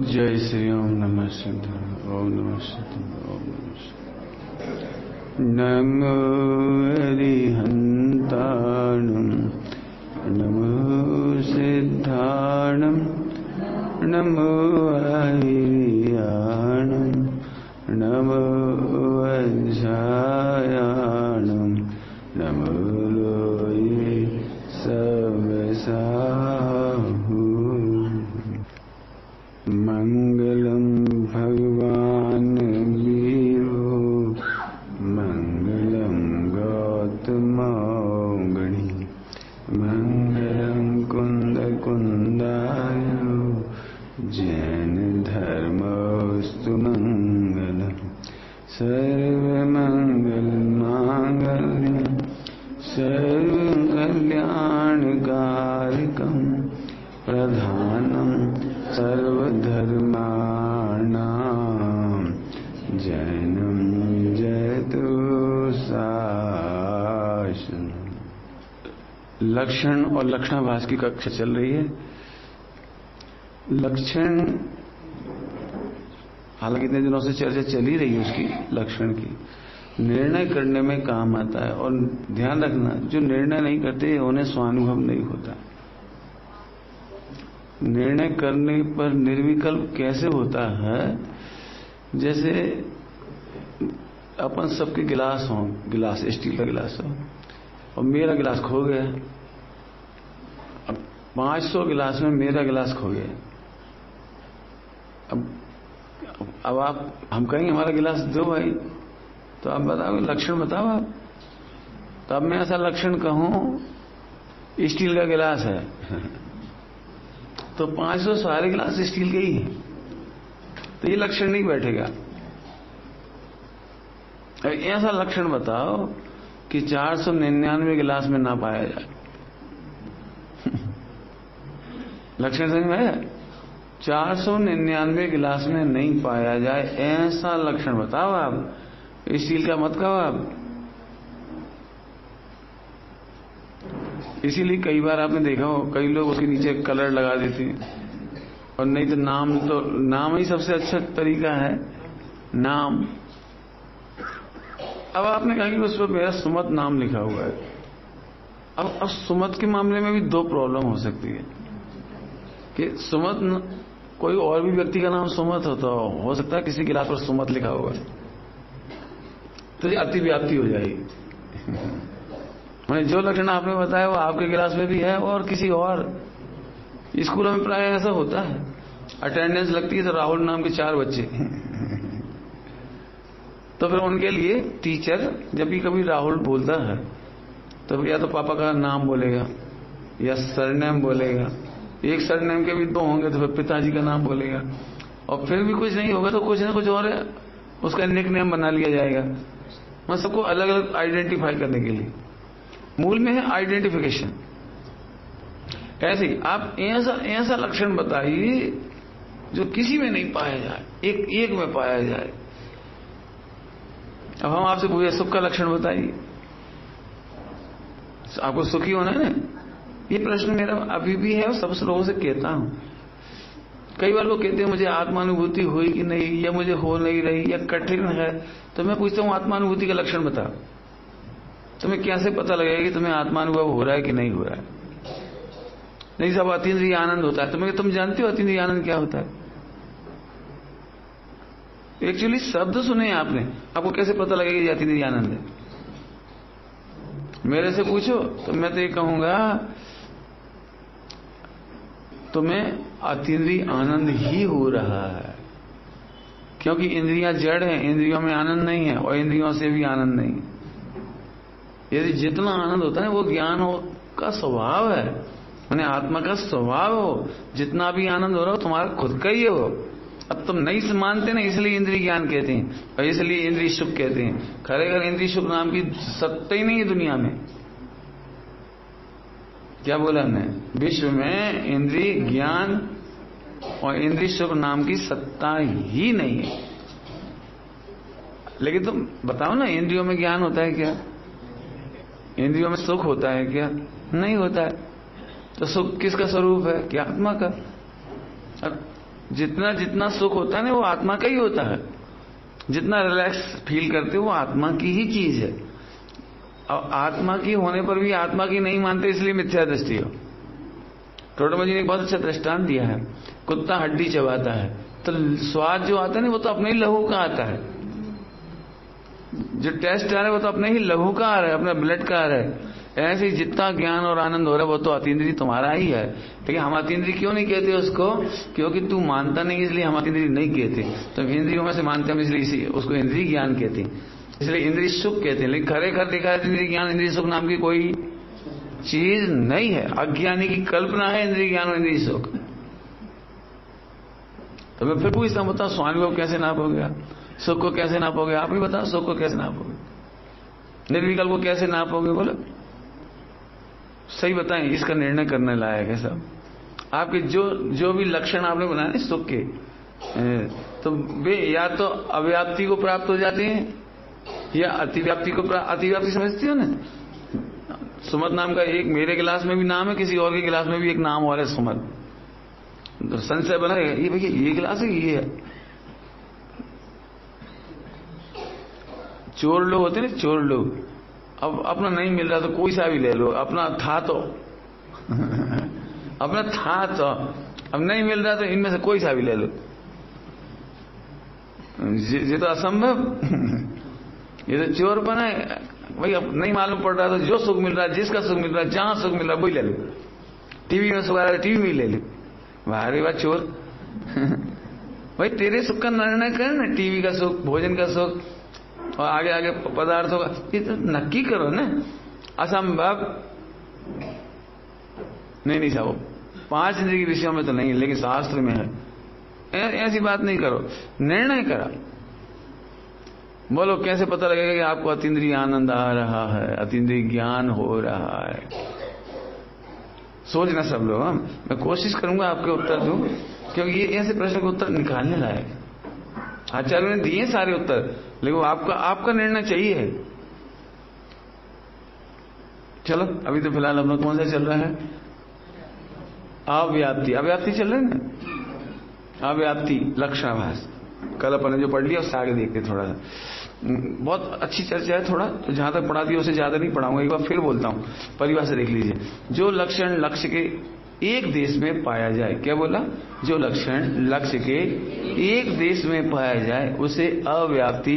जय श्री ओम नमः शिवाय ओम नमः शिवाय ओम नमः शिवाय। नमो अरिहंताणं नमो सिद्धाणं नमो आयिरियाणं नमो वज्रायाणं नमो लोये सर्वसाहु। मंगलम भगवान वीरो मंगलम गौतमो गणी मंगलम कुंदकुंदायो जैन धर्मोस्तु मंगलम। सर्वमंगल मांगल्यं सर्वकल्याणकारकं प्रधानम सर्वधर्माणां जयनं जयतु शासनं। लक्षण और लक्षणाभास की कक्षा चल रही है। लक्षण हालांकि इतने दिनों से चर्चा चली रही है उसकी, लक्षण की निर्णय करने में काम आता है। और ध्यान रखना, जो निर्णय नहीं करते उन्हें स्वानुभव नहीं होता। निर्णय करने पर निर्विकल्प कैसे होता है, जैसे अपन सबके गिलास हो, गिलास स्टील का गिलास हो और मेरा गिलास खो गया। अब 500 गिलास में मेरा गिलास खो गया। अब आप, हम कहेंगे हमारा गिलास दो भाई, तो आप बताओ लक्षण बताओ आप। तो अब मैं ऐसा लक्षण कहूं स्टील का गिलास है तो 500 सारे गिलास स्टील के ही है, तो ये लक्षण नहीं बैठेगा। ऐसा लक्षण बताओ कि 499 गिलास में ना पाया जाए। लक्षण समझ में आया? 499 गिलास में नहीं पाया जाए, ऐसा लक्षण बताओ आप। स्टील का मत कहो आप। इसीलिए कई बार आपने देखा हो कई लोग उसके नीचे कलर लगा देते हैं, और नहीं तो नाम, तो नाम ही सबसे अच्छा तरीका है नाम। अब आपने कहा कि उस पर मेरा सुमत नाम लिखा हुआ है। अब सुमत के मामले में भी दो प्रॉब्लम हो सकती है कि सुमत कोई और भी व्यक्ति का नाम सुमत होता हो सकता है, किसी गिलास पर सुमत लिखा हुआ है, तो ये अतिव्याप्ति हो जाएगी। मैंने जो लक्षण आपने बताया वो आपके गिलास में भी है और किसी और। स्कूलों में प्राय ऐसा होता है, अटेंडेंस लगती है तो राहुल नाम के 4 बच्चे तो फिर उनके लिए टीचर जब भी कभी राहुल बोलता है तो या तो पापा का नाम बोलेगा या सरनेम बोलेगा। एक सरनेम के भी 2 होंगे तो फिर पिताजी का नाम बोलेगा, और फिर भी कुछ नहीं होगा तो कुछ ना कुछ और उसका निकनेम बना लिया जाएगा। मैं सबको अलग अलग आइडेंटिफाई करने के लिए, मूल में है आइडेंटिफिकेशन। ऐसे ही आप ऐसा लक्षण बताइए जो किसी में नहीं पाया जाए, एक में पाया जाए। अब हम आपसे पूछे सुख का लक्षण बताइए, आपको सुखी होना है ना? ये प्रश्न मेरा अभी भी है और सब लोगों से कहता हूं। कई बार लोग कहते हैं मुझे आत्मानुभूति हुई कि नहीं, या मुझे हो नहीं रही, या कठिन है। तो मैं पूछता हूं आत्मानुभूति का लक्षण बताओ। तुम्हें कैसे पता लगेगा कि तुम्हें आत्मानुभव हो रहा है कि नहीं हो रहा है? नहीं सब अतीन्द्रिय आनंद होता है। तुम्हें, तुम जानते हो अतीन्द्रिय आनंद क्या होता है? एक्चुअली शब्द सुने आपने, आपको कैसे पता लगेगा कि अतीन्द्रिय आनंद है? मेरे से पूछो तो मैं तो ये कहूंगा तुम्हें अतीन्द्रिय आनंद ही हो रहा है, क्योंकि इंद्रियां जड़ हैं, इंद्रियों में आनंद नहीं है और इंद्रियों से भी आनंद नहीं है। यदि जितना आनंद होता है वो ज्ञान हो का स्वभाव है, माने आत्मा का स्वभाव हो। जितना भी आनंद हो रहा हो तुम्हारा खुद का ही हो। अब तुम नहीं मानते ना, इसलिए इंद्रिय ज्ञान कहते हैं और इसलिए इंद्रिय सुख कहते हैं। खरेखर इंद्रिय सुख नाम की सत्ता ही नहीं है दुनिया में। क्या बोला हमने? विश्व में इंद्रिय ज्ञान और इंद्रिय सुख नाम की सत्ता ही नहीं है। लेकिन तुम बताओ ना, इंद्रियों में ज्ञान होता है क्या? इंद्रियों में सुख होता है क्या? नहीं होता है। तो सुख किसका स्वरूप है? क्या आत्मा का? जितना जितना सुख होता है ना वो आत्मा का ही होता है, जितना रिलैक्स फील करते हो वो आत्मा की ही चीज है। और आत्मा की होने पर भी आत्मा की नहीं मानते, इसलिए मिथ्या दृष्टि हो। टोटोमा जी ने बहुत अच्छा दृष्टांत दिया है, कुत्ता हड्डी चबाता है तो स्वाद जो आता है ना वो तो अपने ही लहू का आता है, जो टेस्ट आ रहा है वो तो अपने ही लहू का आ रहा है, अपने ब्लड का आ रहा है। ऐसे ही जितना ज्ञान और आनंद हो रहा है वो तो अतीन्द्रिय तुम्हारा ही है, लेकिन हम अतीन्द्रिय क्यों नहीं कहते उसको? क्योंकि तू मानता नहीं, इसलिए हम अतीन्द्रिय नहीं कहते। तो इंद्रियों में से मानते हम, इसलिए उसको इंद्रिय ज्ञान कहते हैं, इसलिए इंद्रिय सुख कहते हैं। लेकिन खरे खर देखा है इंद्रिय ज्ञान इंद्रिय सुख नाम की कोई चीज नहीं है, अज्ञानी की कल्पना है इंद्रिय ज्ञान और इंद्रिय सुख। तो मैं फिर पूछता हूं, बताओ स्वामी को कैसे नापोगे? सुख को कैसे नापोगे? आप ही बताओ सुख को कैसे नापोगे, निर्विकल्प को कैसे नापोगे? बोलो सही बताएं, इसका निर्णय करने लायक है सब। आपके जो जो भी लक्षण आपने बनाए सुख के, तो वे या तो अव्याप्ति को प्राप्त हो जाते हैं या अतिव्याप्ति को प्राप्त। अतिव्याप्ति समझती हो ना, सुमत नाम का एक मेरे गिलास में भी नाम है, किसी और के गिलास में भी एक नाम और है सुमत। तो संशय बना ये भैया ये गिलास है, ये है। चोर लोग होते ना, चोर लोग, अब अपना नहीं मिल रहा तो कोई सा भी ले लो, अपना था तो अपना था तो, अब नहीं मिल रहा तो इनमें से कोई सा भी ले लो। ये तो असंभव, ये तो चोरपन है भाई। अब नहीं मालूम पड़ रहा तो जो सुख मिल रहा है, जिसका सुख मिल रहा है, जहां सुख मिल रहा है वही ले लो। टीवी में सुख आ रहा है टीवी में ले लो, भारी बात चोर भाई तेरे सुख का निर्णय कर ना, टीवी का सुख, भोजन का सुख और आगे आगे पदार्थों का, ये तो नक्की करो ना। असंभव नहीं, नहीं साहब 5 इंद्रिय के विषयों में तो नहीं, लेकिन शास्त्र में है। ऐसी बात नहीं करो, निर्णय करा। बोलो कैसे पता लगेगा कि आपको अतीन्द्रिय आनंद आ रहा है, अतीन्द्रिय ज्ञान हो रहा है? सोचना सब लोग। मैं कोशिश करूंगा आपके उत्तर दूं, क्योंकि ये ऐसे प्रश्न का उत्तर निकालने लायक आचार्यों ने दिए सारे उत्तर, लेकिन आपका आपका निर्णय चाहिए। चलो अभी तो फिलहाल हम लोग कौन सा चल रहा है? अव्याप्ति, अव्याप्ति चल रही है ना, अव्याप्ति लक्षणाभास। कल अपन ने जो पढ़ लिया उससे आगे देखते थोड़ा सा, बहुत अच्छी चर्चा है। थोड़ा तो जहां तक पढ़ा दिया उसे ज्यादा नहीं पढ़ाऊंगा, एक बार फिर बोलता हूँ, परिभाषा देख लीजिए। जो लक्षण लक्ष्य के एक देश में पाया जाए, क्या बोला? जो लक्षण लक्ष्य के एक देश में पाया जाए उसे अव्याप्ति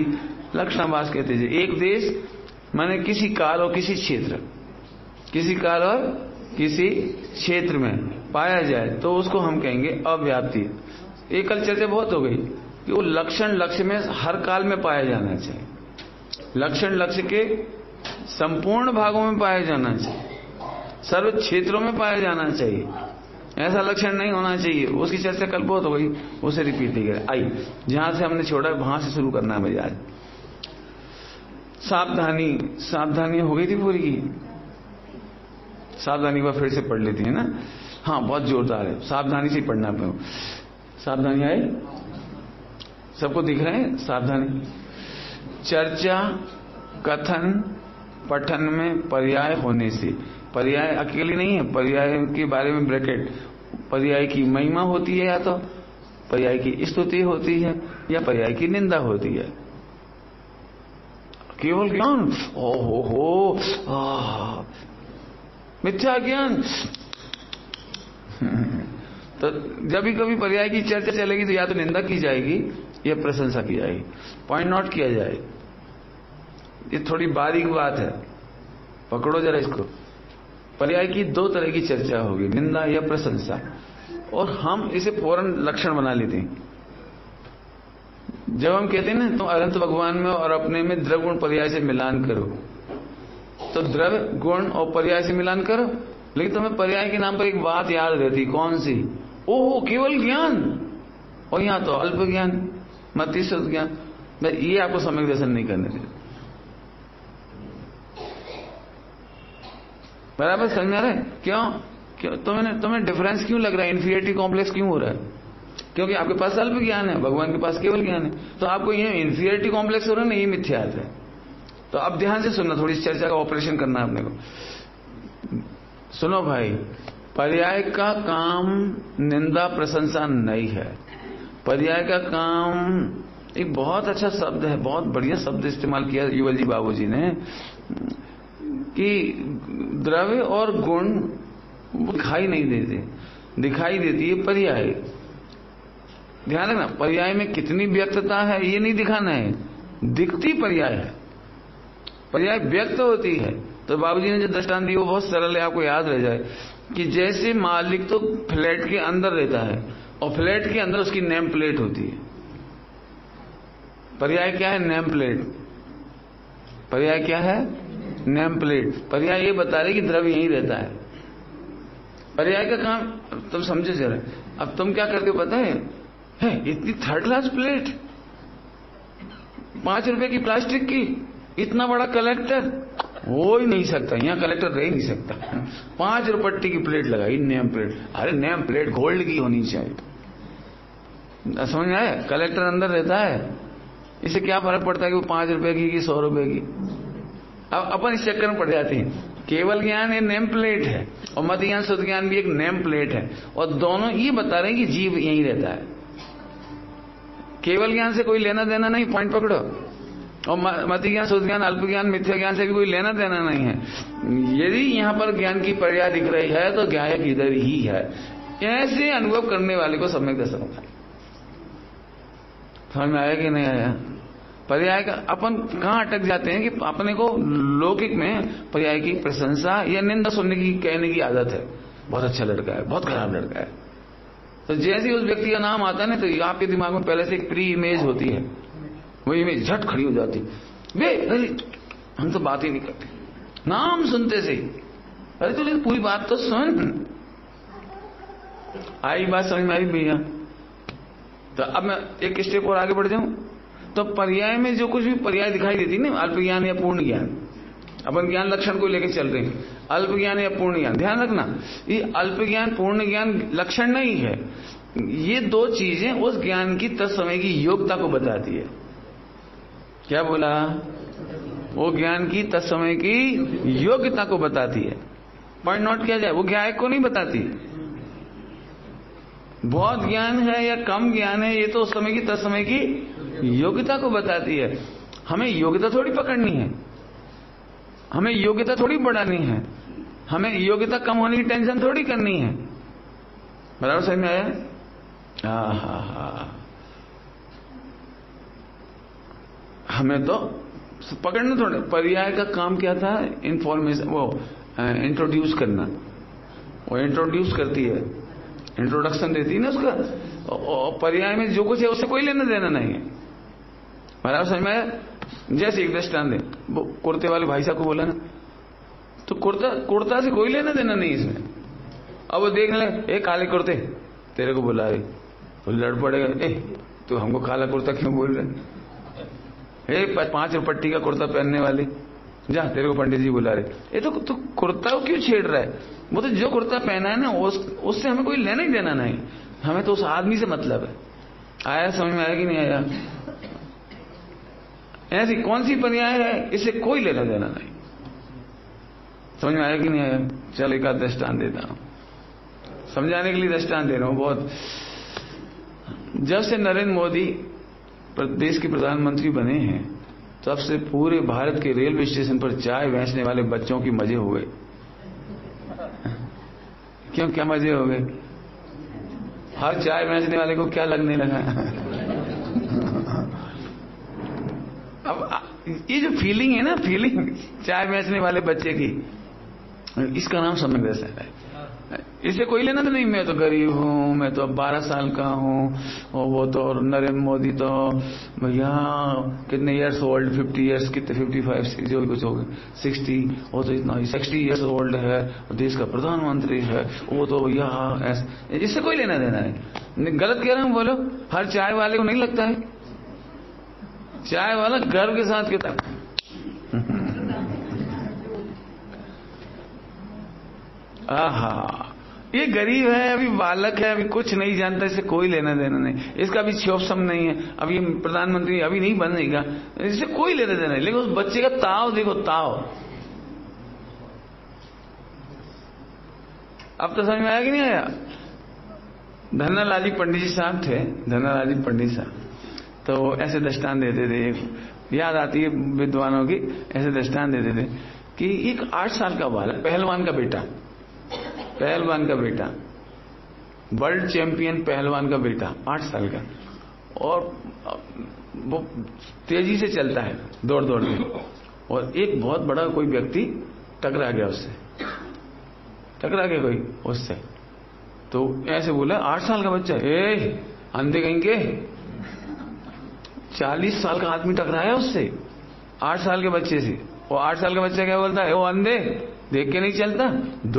लक्षणाभास कहते हैं। एक देश माने किसी काल और किसी क्षेत्र, किसी काल और किसी क्षेत्र में पाया जाए तो उसको हम कहेंगे अव्याप्ति। एक कल चर्चा बहुत हो गई कि वो लक्षण लक्ष्य में हर काल में पाया जाना चाहिए, लक्षण लक्ष्य के संपूर्ण भागों में पाया जाना चाहिए, सर्व क्षेत्रों में पाया जाना चाहिए, ऐसा लक्षण नहीं होना चाहिए। उसकी चर्चा कल बहुत हो गई, उसे रिपीट नहीं कर। आई जहां से हमने छोड़ा वहां से शुरू करना है मुझे आज। सावधानी, सावधानी हो गई थी पूरी की, सावधानी को फिर से पढ़ लेती है ना। हाँ बहुत जोरदार है, सावधानी से पढ़ना पड़ो। सावधानी आई, सबको दिख रहे हैं? सावधानी चर्चा कथन पठन में पर्याय होने से, पर्याय अकेले नहीं है, पर्याय के बारे में ब्रैकेट, पर्याय की महिमा होती है, या तो पर्याय की स्तुति होती है या पर्याय की निंदा होती है। केवल ज्ञान ओ हो मिथ्या ज्ञान तो जब भी कभी पर्याय की चर्चा चलेगी तो या तो निंदा की जाएगी या प्रशंसा की जाएगी, पॉइंट नोट किया जाए। ये थोड़ी बारीक बात है, पकड़ो जरा इसको। पर्याय की 2 तरह की चर्चा होगी, निंदा या प्रशंसा, और हम इसे फौरन लक्षण बना लेते हैं। जब हम कहते हैं ना तुम अनंत भगवान में और अपने में द्रव्य गुण पर्याय से मिलान करो, तो द्रव्य गुण और पर्याय से मिलान करो, लेकिन तुम्हें पर्याय के नाम पर एक बात याद रहती, कौन सी? ओहो केवल ज्ञान, और यहाँ तो अल्प ज्ञान, मतिश्रुत ज्ञान। मैं ये आपको सम्यक दर्शन नहीं करने देता, बराबर समझ आ रहा है? क्यों तुम्हें डिफरेंस क्यों लग रहा है, इन्फीरियरिटी कॉम्प्लेक्स क्यों हो रहा है? क्योंकि आपके पास अल्प ज्ञान है, भगवान के पास केवल ज्ञान है, तो आपको ये इन्फीरियरिटी कॉम्प्लेक्स हो रहा है ना, ये मिथ्या है। तो अब ध्यान से सुनना, थोड़ी चर्चा का ऑपरेशन करना है अपने को। सुनो भाई, पर्याय का काम निंदा प्रशंसा नहीं है। पर्याय का काम एक बहुत अच्छा शब्द है, बहुत बढ़िया शब्द इस्तेमाल किया युवल जी बाबूजी ने कि द्रव्य और गुण दिखाई नहीं देते, दिखाई देती है पर्याय। ध्यान रखना, पर्याय में कितनी व्यक्तता है ये नहीं दिखाना है, दिखती पर्याय है, पर्याय व्यक्त होती है। तो बाबूजी ने जो दृष्टांत दिया वो बहुत सरल है, आपको याद रह जाए कि जैसे मालिक तो फ्लैट के अंदर रहता है और फ्लैट के अंदर उसकी नेम प्लेट होती है। पर्याय क्या है? Name plate. पर्याय क्या है? Name plate. पर्याय ये बता रहे कि द्रव्य यहीं रहता है। पर्याय का काम तुम समझे जरा। अब तुम क्या करते हो पता है इतनी थर्ड क्लास प्लेट, 5 रुपए की प्लास्टिक की, इतना बड़ा कलेक्टर हो ही नहीं सकता, यहाँ कलेक्टर रह ही नहीं सकता। 5 रुपट्टी की प्लेट लगाई, नेम प्लेट। अरे नेम प्लेट गोल्ड की होनी चाहिए, समझ में आया? कलेक्टर अंदर रहता है, इससे क्या फर्क पड़ता है कि वो 5 रुपए की 100 रुपए की। अब अपन इस चक्कर में पड़ जाते हैं। केवल ज्ञान ये नेम प्लेट है और मत ज्ञान शुद्ध ज्ञान भी एक नेम प्लेट है, और दोनों ये बता रहे हैं कि जीव यहीं रहता है। केवल ज्ञान से कोई लेना देना नहीं, पॉइंट पकड़ो, और मत ज्ञान शुद्ध ज्ञान अल्प ज्ञान मिथ्या ज्ञान से भी कोई लेना देना नहीं है। यदि यहाँ पर ज्ञान की पर्याय दिख रही है तो गायक इधर ही है। ऐसे अनुभव करने वाले को सम्यक दर्शन होता है। समझ में आया कि नहीं आया? पर्याय का अपन कहाँ अटक जाते हैं कि अपने को लौकिक में पर्याय की प्रशंसा या निंदा सुनने की, कहने की आदत है। बहुत अच्छा लड़का है, बहुत खराब लड़का है। तो जैसे ही उस व्यक्ति का नाम आता है ना, तो आपके दिमाग में पहले से एक प्री इमेज होती है, वो इमेज झट खड़ी हो जाती है। अरे हम तो बात ही नहीं करते, नाम सुनते से ही। अरे तो पूरी बात तो सुन। आई बात समझ में आई भैया? तो अब मैं एक स्टेप और आगे बढ़ जाऊं तो पर्याय में जो कुछ भी पर्याय दिखाई देती ना, अल्प ज्ञान या पूर्ण ज्ञान, अपन ज्ञान लक्षण को लेकर चल रहे हैं, अल्प ज्ञान या पूर्ण ज्ञान। ध्यान रखना, ये अल्प ज्ञान पूर्ण ज्ञान लक्षण नहीं है, ये दो चीजें उस ज्ञान की तत्समय की योग्यता को बताती है। क्या बोला? वो ज्ञान की तत्समय की योग्यता को बताती है। पॉइंट नोट किया जाए, वो ज्ञायक को नहीं बताती। बहुत ज्ञान है या कम ज्ञान है, ये तो उस समय की तत्समय की योग्यता को बताती है। हमें योग्यता थोड़ी पकड़नी है, हमें योग्यता थोड़ी बढ़ानी है, हमें योग्यता कम होने की टेंशन थोड़ी करनी है। बराबर समझ में आया? हमें तो पकड़ना थोड़ा। पर्याय का काम क्या था? इंफॉर्मेशन, वो इंट्रोड्यूस करना। वो इंट्रोड्यूस करती है, इंट्रोडक्शन देती है ना उसका। और पर्याय में जो कुछ है उससे कोई लेना देना नहीं है। बराबर समझ में आया? जैसे एक दृष्टांत दे, वो कुर्ते वाले भाई साहब को बोला ना, तो कुर्ता से कोई लेना देना नहीं इसमें। अब वो देख ले, ए काले कुर्ते तेरे को बुला रहे, तो लड़ पड़ेगा, ए तू हमको काला कुर्ता क्यों बोल रहे, ए 5 रुपट्टी का कुर्ता पहनने वाले, जा तेरे को पंडित जी बुला रहे। ये तो तू कुर्ता को क्यों छेड़ रहा है? वो तो जो कुर्ता पहना है ना उससे हमें कोई लेना ही देना नहीं, हमें तो उस आदमी से मतलब है। आया समझ में आया कि नहीं आया? ऐसी कौन सी पर्याय है इससे कोई लेना देना नहीं। समझ में आया कि नहीं आया? चल एक दृष्टांत देता हूं, समझाने के लिए दृष्टांत दे रहा हूं। बहुत, जब से नरेंद्र मोदी देश के प्रधानमंत्री बने हैं तब से पूरे भारत के रेलवे स्टेशन पर चाय बेचने वाले बच्चों की मजे हो गए। क्यों, क्या मजे हो गए? हर चाय बेचने वाले को क्या लगने लगा? अब ये जो फीलिंग है ना, फीलिंग चाय बेचने वाले बच्चे की, इसका नाम समझ दर्शन है। इसे कोई लेना तो नहीं, मैं तो गरीब हूँ, मैं तो अब 12 साल का हूँ, और वो तो नरेंद्र मोदी तो भैया कितने इयर्स ओल्ड, 50 इयर्स, कितने 55 जो कुछ हो गए, 60, वो तो इतना 60 इयर्स ओल्ड है, देश का प्रधानमंत्री है, वो तो भैया ऐसा। इससे कोई लेना देना है? गलत कह रहा हूँ? बोलो, हर चाय वाले को नहीं लगता है? चाय वाला गर्व के साथ कहता है। आहा, ये गरीब है, अभी बालक है, अभी कुछ नहीं जानता, इससे कोई लेना देना नहीं, इसका अभी क्षोभसम नहीं है, अभी प्रधानमंत्री अभी नहीं बनेगा, इससे कोई लेना देना नहीं। लेकिन उस बच्चे का ताव देखो, ताव। अब तो समझ में आया कि नहीं आया? धन्नालाली पंडित जी साहब थे, धन्नालाली पंडित साहब, तो ऐसे दृष्टांत देते थे, याद आती है विद्वानों की, ऐसे दृष्टांत देते थे कि एक 8 साल का बालक, पहलवान का बेटा, वर्ल्ड चैंपियन पहलवान का बेटा, 8 साल का, और वो तेजी से चलता है दौड़ दौड़ में, और एक बहुत बड़ा कोई व्यक्ति टकरा गया कोई उससे, तो ऐसे बोला, 8 साल का बच्चा, ए अंधे कहीं के, 40 साल का आदमी टकराया उससे, 8 साल के बच्चे से, और 8 साल का बच्चा क्या बोलता है, ओ अंधे देख के नहीं चलता,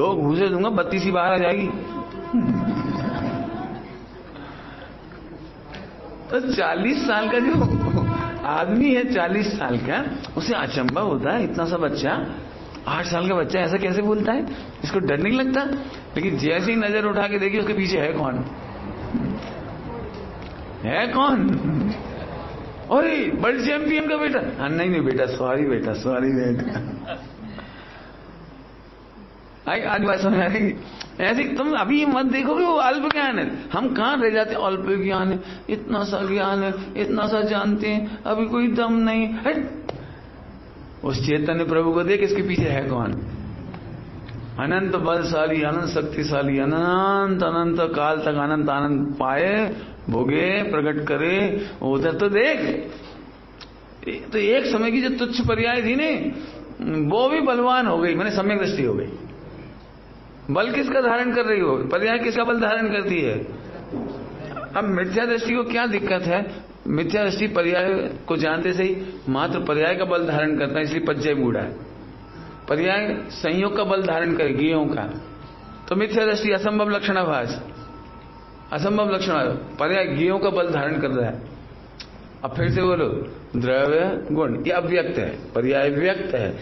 2 घूसे दूंगा 32 ही बाहर आ जाएगी। तो 40 साल का जो आदमी है, 40 साल का, उसे अचंभा होता है, इतना सा बच्चा, 8 साल का बच्चा ऐसा कैसे बोलता है, इसको डर नहीं लगता। लेकिन जैसे ही नजर उठा के देखिए उसके पीछे है कौन, अरे वर्ल्ड चैंपियन का बेटा, नहीं बेटा, सॉरी बेटा। आज बात समझ आ रही है, ऐसे तुम अभी ये मत देखो कि वो अल्प ज्ञान है, हम कहाँ रह जाते, अल्प ज्ञान है, इतना सा ज्ञान है, इतना सा जानते हैं, अभी कोई दम नहीं है। उस चैतन्य प्रभु को देख, इसके पीछे है कौन, अनंत बलशाली, अनंत शक्तिशाली, अनंत अनंत काल तक अनंत आनंद पाए, भोगे, प्रकट करे, उधर तो देख। तो एक समय की जो तुच्छ पर्याय थी ने, वो भी बलवान हो गई, मैंने सम्यक दृष्टि हो गई। बल किसका धारण कर रही हो, पर्याय किसका बल धारण करती है। अब मिथ्या दृष्टि को क्या दिक्कत है, मिथ्या दृष्टि पर्याय को जानते सही, मात्र पर्याय का बल धारण करता है, इसलिए पज्जय बूढ़ा है। पर्याय संयोग का बल धारण करे, गेहूं का, तो मिथ्या दृष्टि असंभव लक्षणाभास, असंभव लक्षण, पर्याय गेहूं का बल धारण कर रहा है। अब फिर से बोलो, द्रव्य गुण ये अव्यक्त है, पर्याय व्यक्त है,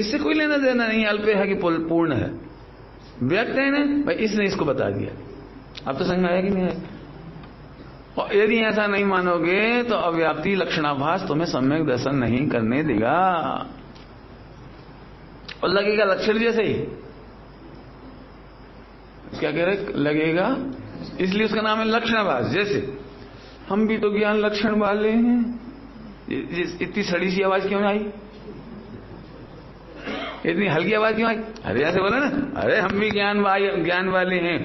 इससे कोई लेना देना नहीं, अल्प है कि पूर्ण है, व्यक्त है ना भाई, इसने इसको बता दिया। अब तो समझ में आया कि नहीं आया, और यदि ऐसा नहीं मानोगे तो अव्याप्ति लक्षणाभास तुम्हें सम्यक दर्शन नहीं करने देगा, और लगेगा लक्षण जैसे ही, क्या कह रहे, लगेगा, इसलिए उसका नाम है लक्षणाभास। जैसे हम भी तो ज्ञान लक्षण वाले हैं, इतनी सड़ी सी आवाज क्यों आई, इतनी हल्की आवाज क्यों आई, अरे ऐसे बोला ना, अरे हम भी ज्ञान वाले हैं,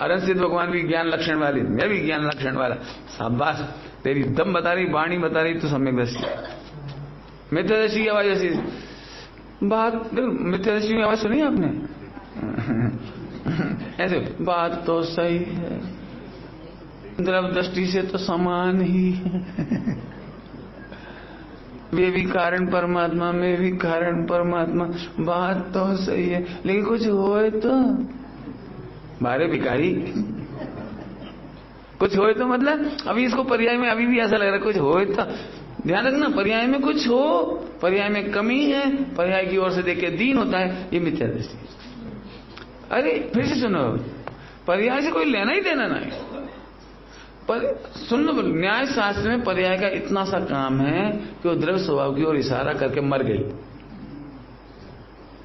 आनंद सिद्ध भगवान भी ज्ञान लक्षण वाली, मैं भी ज्ञान लक्षण वाला, शाबाश, तेरी दम बता रही, वाणी बता रही, तो सम्यक दृष्टि। मिथ्यादृष्टि की आवाज ऐसी बात, मिथ्यादृष्टि की आवाज सुनी आपने, ऐसे बात तो सही है, द्रव्य दृष्टि से तो समान ही है, वे भी कारण परमात्मा, में भी कारण परमात्मा, बात तो सही है, लेकिन कुछ होए तो बारे भिखारी, कुछ होए तो, मतलब अभी इसको पर्याय में अभी भी ऐसा लग रहा है, कुछ होए तो, ध्यान रखना, पर्याय में कुछ हो, पर्याय में कमी है, पर्याय की ओर से देख के दीन होता है, ये मिथ्या दृष्टि। अरे फिर से सुनो, पर्याय से कोई लेना ही देना नहीं, पर सुन लो, न्याय शास्त्र में पर्याय का इतना सा काम है कि वो द्रव्य स्वभाव की ओर इशारा करके मर गई।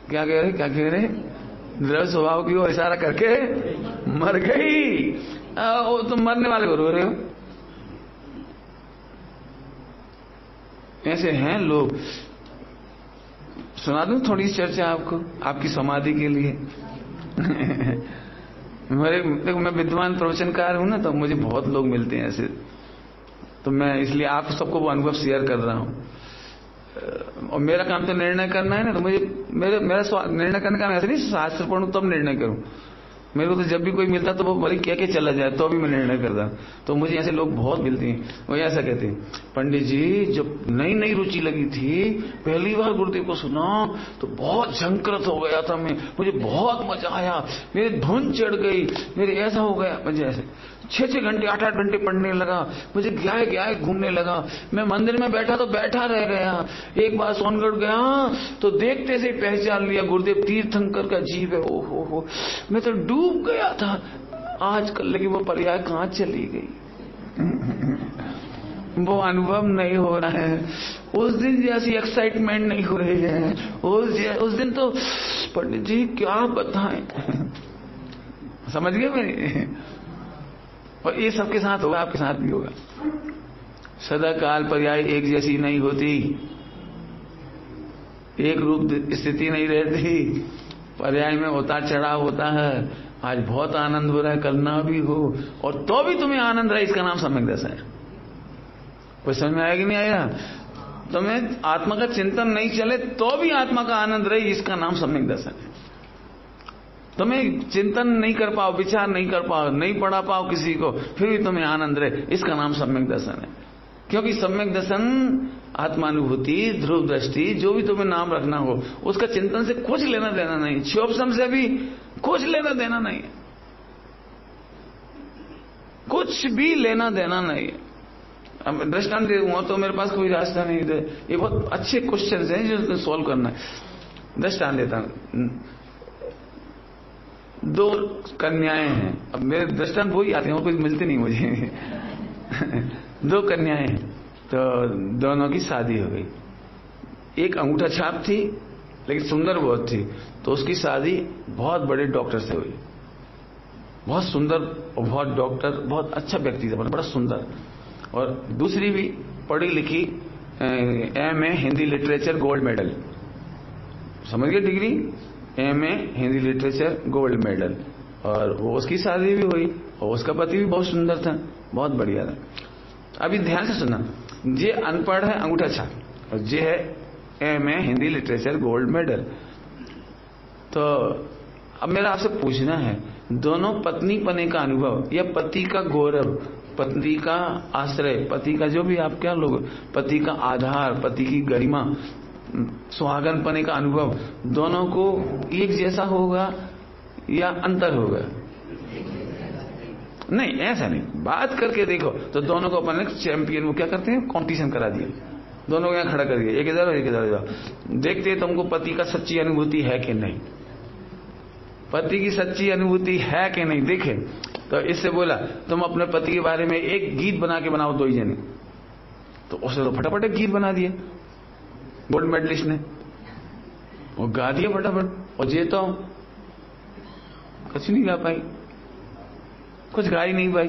क्या कह रहे, द्रव्य स्वभाव की ओर इशारा करके मर गई। वो तुम मरने वाले हो, रो रहे हो, ऐसे हैं लोग। सुना दूं थोड़ी चर्चा आपको, आपकी समाधि के लिए। देखो मैं विद्वान प्रवचनकार हूं ना, तो मुझे बहुत लोग मिलते हैं ऐसे, तो मैं इसलिए आप सबको वो अनुभव शेयर कर रहा हूं। और मेरा काम तो निर्णय करना है ना, तो मुझे मेरा निर्णय करने का ऐसा नहीं, शास्त्र पढ़ूं तब निर्णय करूं, मेरे को तो जब भी कोई मिलता तो वो भले क्या क्या चला जाए तो भी मैं निर्णय करता हूं। तो मुझे ऐसे लोग बहुत मिलते हैं, वो ऐसा कहते हैं, पंडित जी जब नई नई रुचि लगी थी, पहली बार गुरुदेव को सुना तो बहुत झंकृत हो गया था मैं, मुझे बहुत मजा आया, मेरे धुन चढ़ गई, मेरे ऐसा हो गया, मुझे ऐसे 6-6 घंटे 8-8 घंटे पढ़ने लगा, मुझे ग्याय घूमने लगा, मैं मंदिर में बैठा तो बैठा रह गया। एक बार सोनगढ़ गया तो देखते से पहचान लिया, गुरुदेव तीर्थंकर का जीव है, ओ हो, मैं तो डूब गया था। आजकल लेकिन वो पर्याय कहाँ चली गई, वो अनुभव नहीं हो रहा है, उस दिन जैसी एक्साइटमेंट नहीं हो रही है, उस दिन तो पंडित जी क्या बताएं। समझ गए मेरी और ये सबके साथ होगा, आपके साथ भी होगा। सदा काल पर्याय एक जैसी नहीं होती, एक रूप स्थिति नहीं रहती, पर्याय में उतार चढ़ाव होता है। आज बहुत आनंद हो रहा है, कल ना भी हो, और तो भी तुम्हें आनंद रहा, इसका नाम सम्यक दर्शन है। कोई समझ में आया कि नहीं आया? तुम्हें आत्मा का चिंतन नहीं चले तो भी आत्मा का आनंद रहे, इसका नाम सम्यक दर्शन है। तुम्हें चिंतन नहीं कर पाओ, विचार नहीं कर पाओ, नहीं पढ़ा पाओ किसी को, फिर भी तुम्हें आनंद रहे, इसका नाम सम्यक दर्शन है। क्योंकि सम्यक दर्शन, आत्मानुभूति, ध्रुव दृष्टि, जो भी तुम्हें नाम रखना हो, उसका चिंतन से कुछ लेना देना नहीं, क्षोभसम से भी कुछ लेना देना नहीं है, कुछ भी लेना देना नहीं है। दृष्टांत हुआ तो मेरे पास कोई रास्ता नहीं है, ये बहुत अच्छे क्वेश्चन हैं जिसको सॉल्व करना है। दृष्टांत देता हूं, दो कन्याएं हैं, अब मेरे दृष्टांत वही आते हैं और कुछ मिलते नहीं मुझे। दो कन्याएं हैं, तो दोनों की शादी हो गई। एक अंगूठा छाप थी लेकिन सुंदर बहुत थी, तो उसकी शादी बहुत बड़े डॉक्टर से हुई, बहुत सुंदर और बहुत डॉक्टर, बहुत अच्छा व्यक्ति था, बड़ा सुंदर। और दूसरी भी पढ़ी लिखी, MA Hindi literature gold medal, समझ गए degree, MA Hindi literature gold medal. और वो उसकी शादी भी हुई और उसका पति भी बहुत सुंदर था, बहुत बढ़िया था। अभी ध्यान से सुनना, जे अनपढ़ है अंगूठा छाप, और जे है MA Hindi literature gold medal. तो अब मेरा आपसे पूछना है, दोनों पत्नी पने का अनुभव या पति का गौरव, पत्नी का आश्रय, पति का जो भी आप क्या लोग, पति का आधार, पति की गरिमा, सुहागन पने का अनुभव, दोनों को एक जैसा होगा या अंतर होगा? नहीं, ऐसा नहीं, बात करके देखो। तो दोनों को अपन चैंपियन को क्या करते हैं, कंपटीशन करा दिया, दोनों को यहाँ खड़ा कर दिया, एक इधर और एक इधर जाओ, देखते हैं तुमको पति का सच्ची अनुभूति है कि नहीं, पति की सच्ची अनुभूति है कि नहीं देखे। तो इससे बोला तुम अपने पति के बारे में एक गीत बना के बनाओ दो ही जने, तो उसने तो फटाफट एक गीत बना दिया, गोल्ड मेडलिस्ट ने वो गा दिया फटाफट, और जेता कुछ नहीं गा पाई, कुछ गा ही नहीं भाई।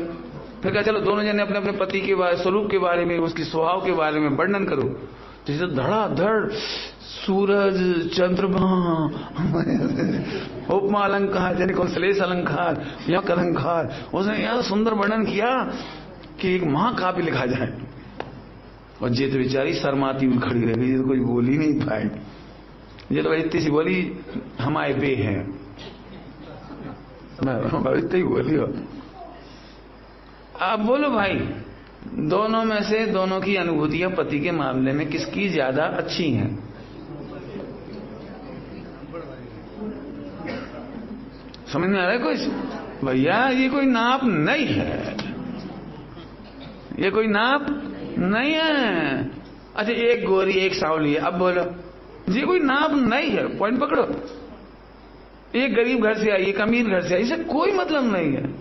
फिर कहा चलो दोनों जने अपने अपने पति के बारे, स्वरूप के बारे में, उसके स्वभाव के बारे में वर्णन करो। तो जैसे धड़ाधड़ सूरज, चंद्रमा, उपमा अलंकार, जैसे कौशलेश अलंकार या कलंकार, उसने यह सुंदर वर्णन किया कि एक महाकाव्य लिखा जाए। और जेत बेचारी शर्माती हुई खड़ी रह गई, तो कुछ बोल ही नहीं पाए। ये तो इतनी सी बोली, हम आए पे हैं, इतनी बोली। आप बोलो भाई, दोनों में से दोनों की अनुभूतियां पति के मामले में किसकी ज्यादा अच्छी हैं? समझ में आ रहा है कुछ? भैया ये कोई नाप नहीं है, ये कोई नाप नहीं है। अच्छा एक गोरी एक सांवली है, अब बोलो ये कोई नाप नहीं है, पॉइंट पकड़ो। एक गरीब घर से आई, एक अमीर घर से आई, इससे कोई मतलब नहीं है।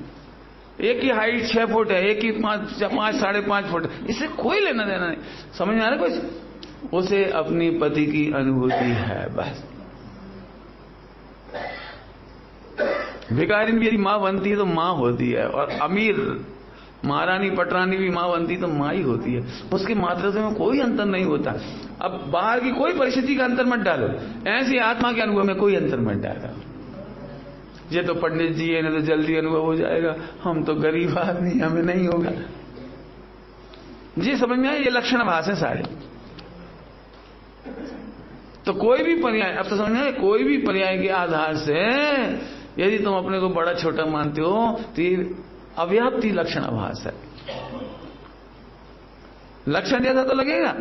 एक की हाइट 6 फुट है, एक की 5.5 साढ़े 5 फुट, इससे कोई लेना देना नहीं। समझ में आ रहा है कुछ? उसे अपनी पति की अनुभूति है बस। भिखारी भी यदि माँ बनती है तो माँ होती है, और अमीर महारानी पटरानी भी माँ बनती है तो माँ ही होती है, उसके मात्रा से में कोई अंतर नहीं होता। अब बाहर की कोई परिस्थिति का अंतर मत डालो, ऐसे आत्मा के अनुभव में कोई अंतर मत डालो। ये तो पंडित जी है, इन्हें तो जल्दी अनुभव हो जाएगा, हम तो गरीब आदमी, हमें नहीं होगा। जी समझ में आया? ये लक्षणाभास है सारे। तो कोई भी पर्याय, अब तो समझ में आया, कोई भी पर्याय के आधार से यदि तुम अपने को बड़ा छोटा मानते हो तो ये अव्याप्ति लक्षणाभास है। लक्षण जैसा तो लगेगा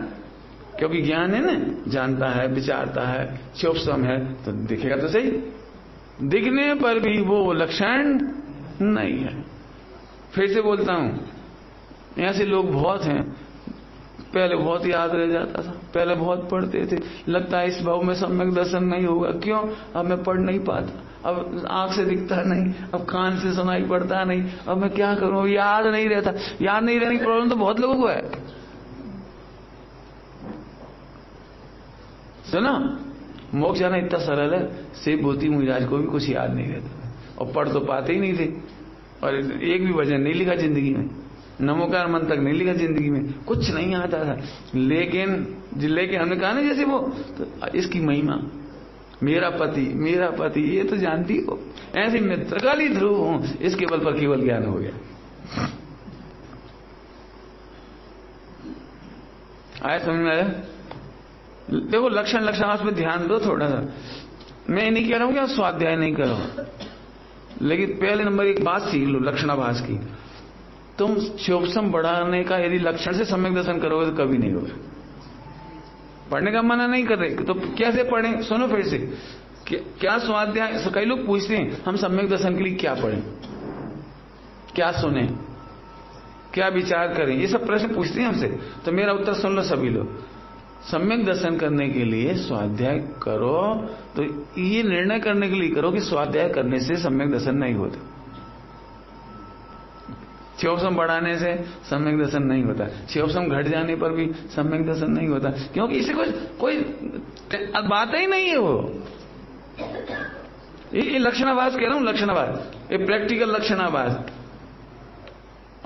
क्योंकि ज्ञान है ना, जानता है, विचारता है, क्षोभसम है, तो दिखेगा तो सही, दिखने पर भी वो लक्षण नहीं है। फिर से बोलता हूं, ऐसे लोग बहुत हैं, पहले बहुत याद रह जाता था, पहले बहुत पढ़ते थे, लगता है इस भाव में सम्यक दर्शन नहीं होगा। क्यों? अब मैं पढ़ नहीं पाता, अब आंख से दिखता नहीं, अब कान से सुनाई पड़ता नहीं, अब मैं क्या करूं, याद नहीं रहता। याद नहीं रहने की प्रॉब्लम तो बहुत लोगों को है, सुना। मोक्ष जाना इतना सरल है, सेब भूति मुनिराज को भी कुछ याद नहीं रहता, और पढ़ तो पाते ही नहीं थे, और एक भी वजन नहीं लिखा जिंदगी में, नमोकार मन तक नहीं लिखा जिंदगी में, कुछ नहीं आता था। लेकिन हमने कहा ना जैसे वो तो इसकी महिमा, मेरा पति ये तो जानती हो, ऐसे मित्रकाली ध्रुव हूं, इसके बल पर केवल ज्ञान हो गया। आया समझ में आया? देखो लक्षण लक्षणाभास में ध्यान दो थोड़ा सा। मैं नहीं कह रहा हूं कि आप स्वाध्याय नहीं करो, लेकिन पहले नंबर एक बात सीख लो लक्षणाभास की। तुम शोभसम बढ़ाने का यदि लक्षण से सम्यक दर्शन करोगे तो कभी नहीं होगा। पढ़ने का मना नहीं कर रहे तो कैसे पढ़ें? सुनो फिर से, क्या स्वाध्याय? कई लोग पूछते हैं हम सम्यक दर्शन के लिए क्या पढ़ें, क्या सुने, क्या विचार करें, ये सब प्रश्न पूछते हैं हमसे। तो मेरा उत्तर सुन लो सभी लोग, सम्यक दर्शन करने के लिए स्वाध्याय करो। तो ये निर्णय करने के लिए करो कि स्वाध्याय करने से सम्यक दर्शन नहीं होता, शोभसम बढ़ाने से सम्यक दर्शन नहीं होता, शोभसम घट जाने पर भी सम्यक दर्शन नहीं होता, क्योंकि इसे कोई बात ही नहीं है। वो ये लक्षणाभास कह रहा हूं, लक्षणाभास, ये प्रैक्टिकल लक्षणाभास।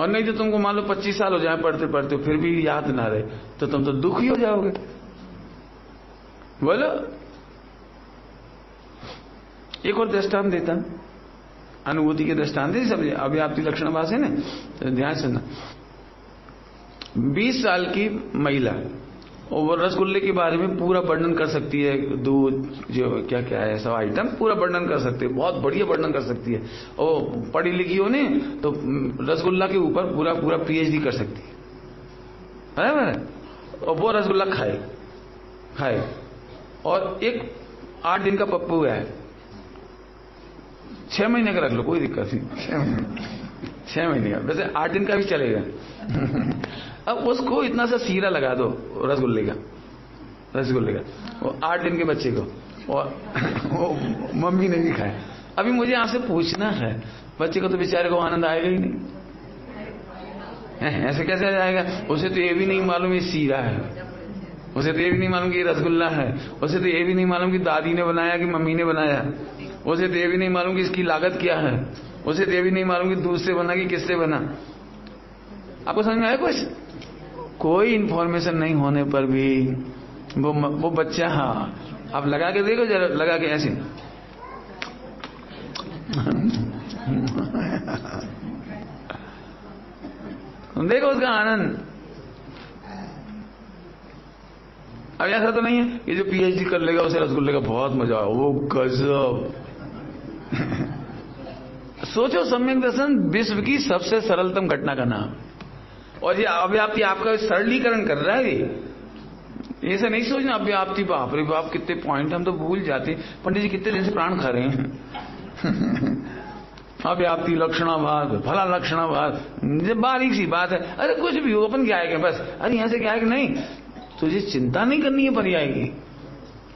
और नहीं तो तुमको मान लो 25 साल हो जाए पढ़ते पढ़ते फिर भी याद ना रहे तो तुम तो दुखी हो जाओगे। बोलो, एक और दृष्टांत देता हूं, अनुभूति के दृष्टांत है सब, अव्याप्ति लक्षणाभास है ना, तो ध्यान सुनना। 20 साल की महिला और वो रसगुल्ले के बारे में पूरा वर्णन कर सकती है, दूध जो क्या क्या है सब आइटम पूरा वर्णन कर सकती है, बहुत बढ़िया वर्णन कर सकती है। और पढ़ी लिखी होने तो रसगुल्ला के ऊपर पूरा पूरा पीएचडी कर सकती है, बराबर। और वो रसगुल्ला खाए और एक 8 दिन का पप्पू है, 6 महीने का रख लो कोई दिक्कत नहीं, 6 महीने का, वैसे 8 दिन का भी चलेगा। अब उसको इतना सा सीरा लगा दो रसगुल्ले का वो 8 दिन के बच्चे को, और मम्मी ने भी खाया। अभी मुझे आपसे पूछना है, बच्चे को तो बेचारे को आनंद आएगा ही नहीं, ऐसे कैसे आएगा? उसे तो ये भी नहीं मालूम ये सीरा है, उसे तो ये भी नहीं मालूम कि ये रसगुल्ला है, उसे तो ये भी नहीं मालूम कि दादी ने बनाया कि मम्मी ने बनाया, उसे तो ये भी नहीं मालूम कि इसकी लागत क्या है, उसे तो ये भी नहीं मालूम कि दूध से बना कि किससे बना। आपको समझ में आया? कोई इन्फॉर्मेशन नहीं होने पर भी वो बच्चा, हाँ आप लगा के देखो जरा, लगा के ऐसे देखो उसका आनंद। अब ऐसा तो नहीं है ये जो पीएचडी कर लेगा उसे रसगुल्ले का बहुत मजा आया, वो गजब। सोचो, सम्यक दर्शन विश्व की सबसे सरलतम घटना का नाम, और ये अव्याप्ति आपका सरलीकरण कर रहा है। ये ऐसा नहीं सोचना अव्याप्ति, बाप रे बाप कितने पॉइंट हम तो भूल जाते, पंडित जी कितने दिन से प्राण खा रहे हैं। अव्याप्ति लक्षणाभास, भला लक्षणाभास, बारीक सी बात है, अरे कुछ भी हो अपन क्या आएगा बस, अरे यहां से क्या आएगा? नहीं, तुझे चिंता नहीं करनी है पर आएगी।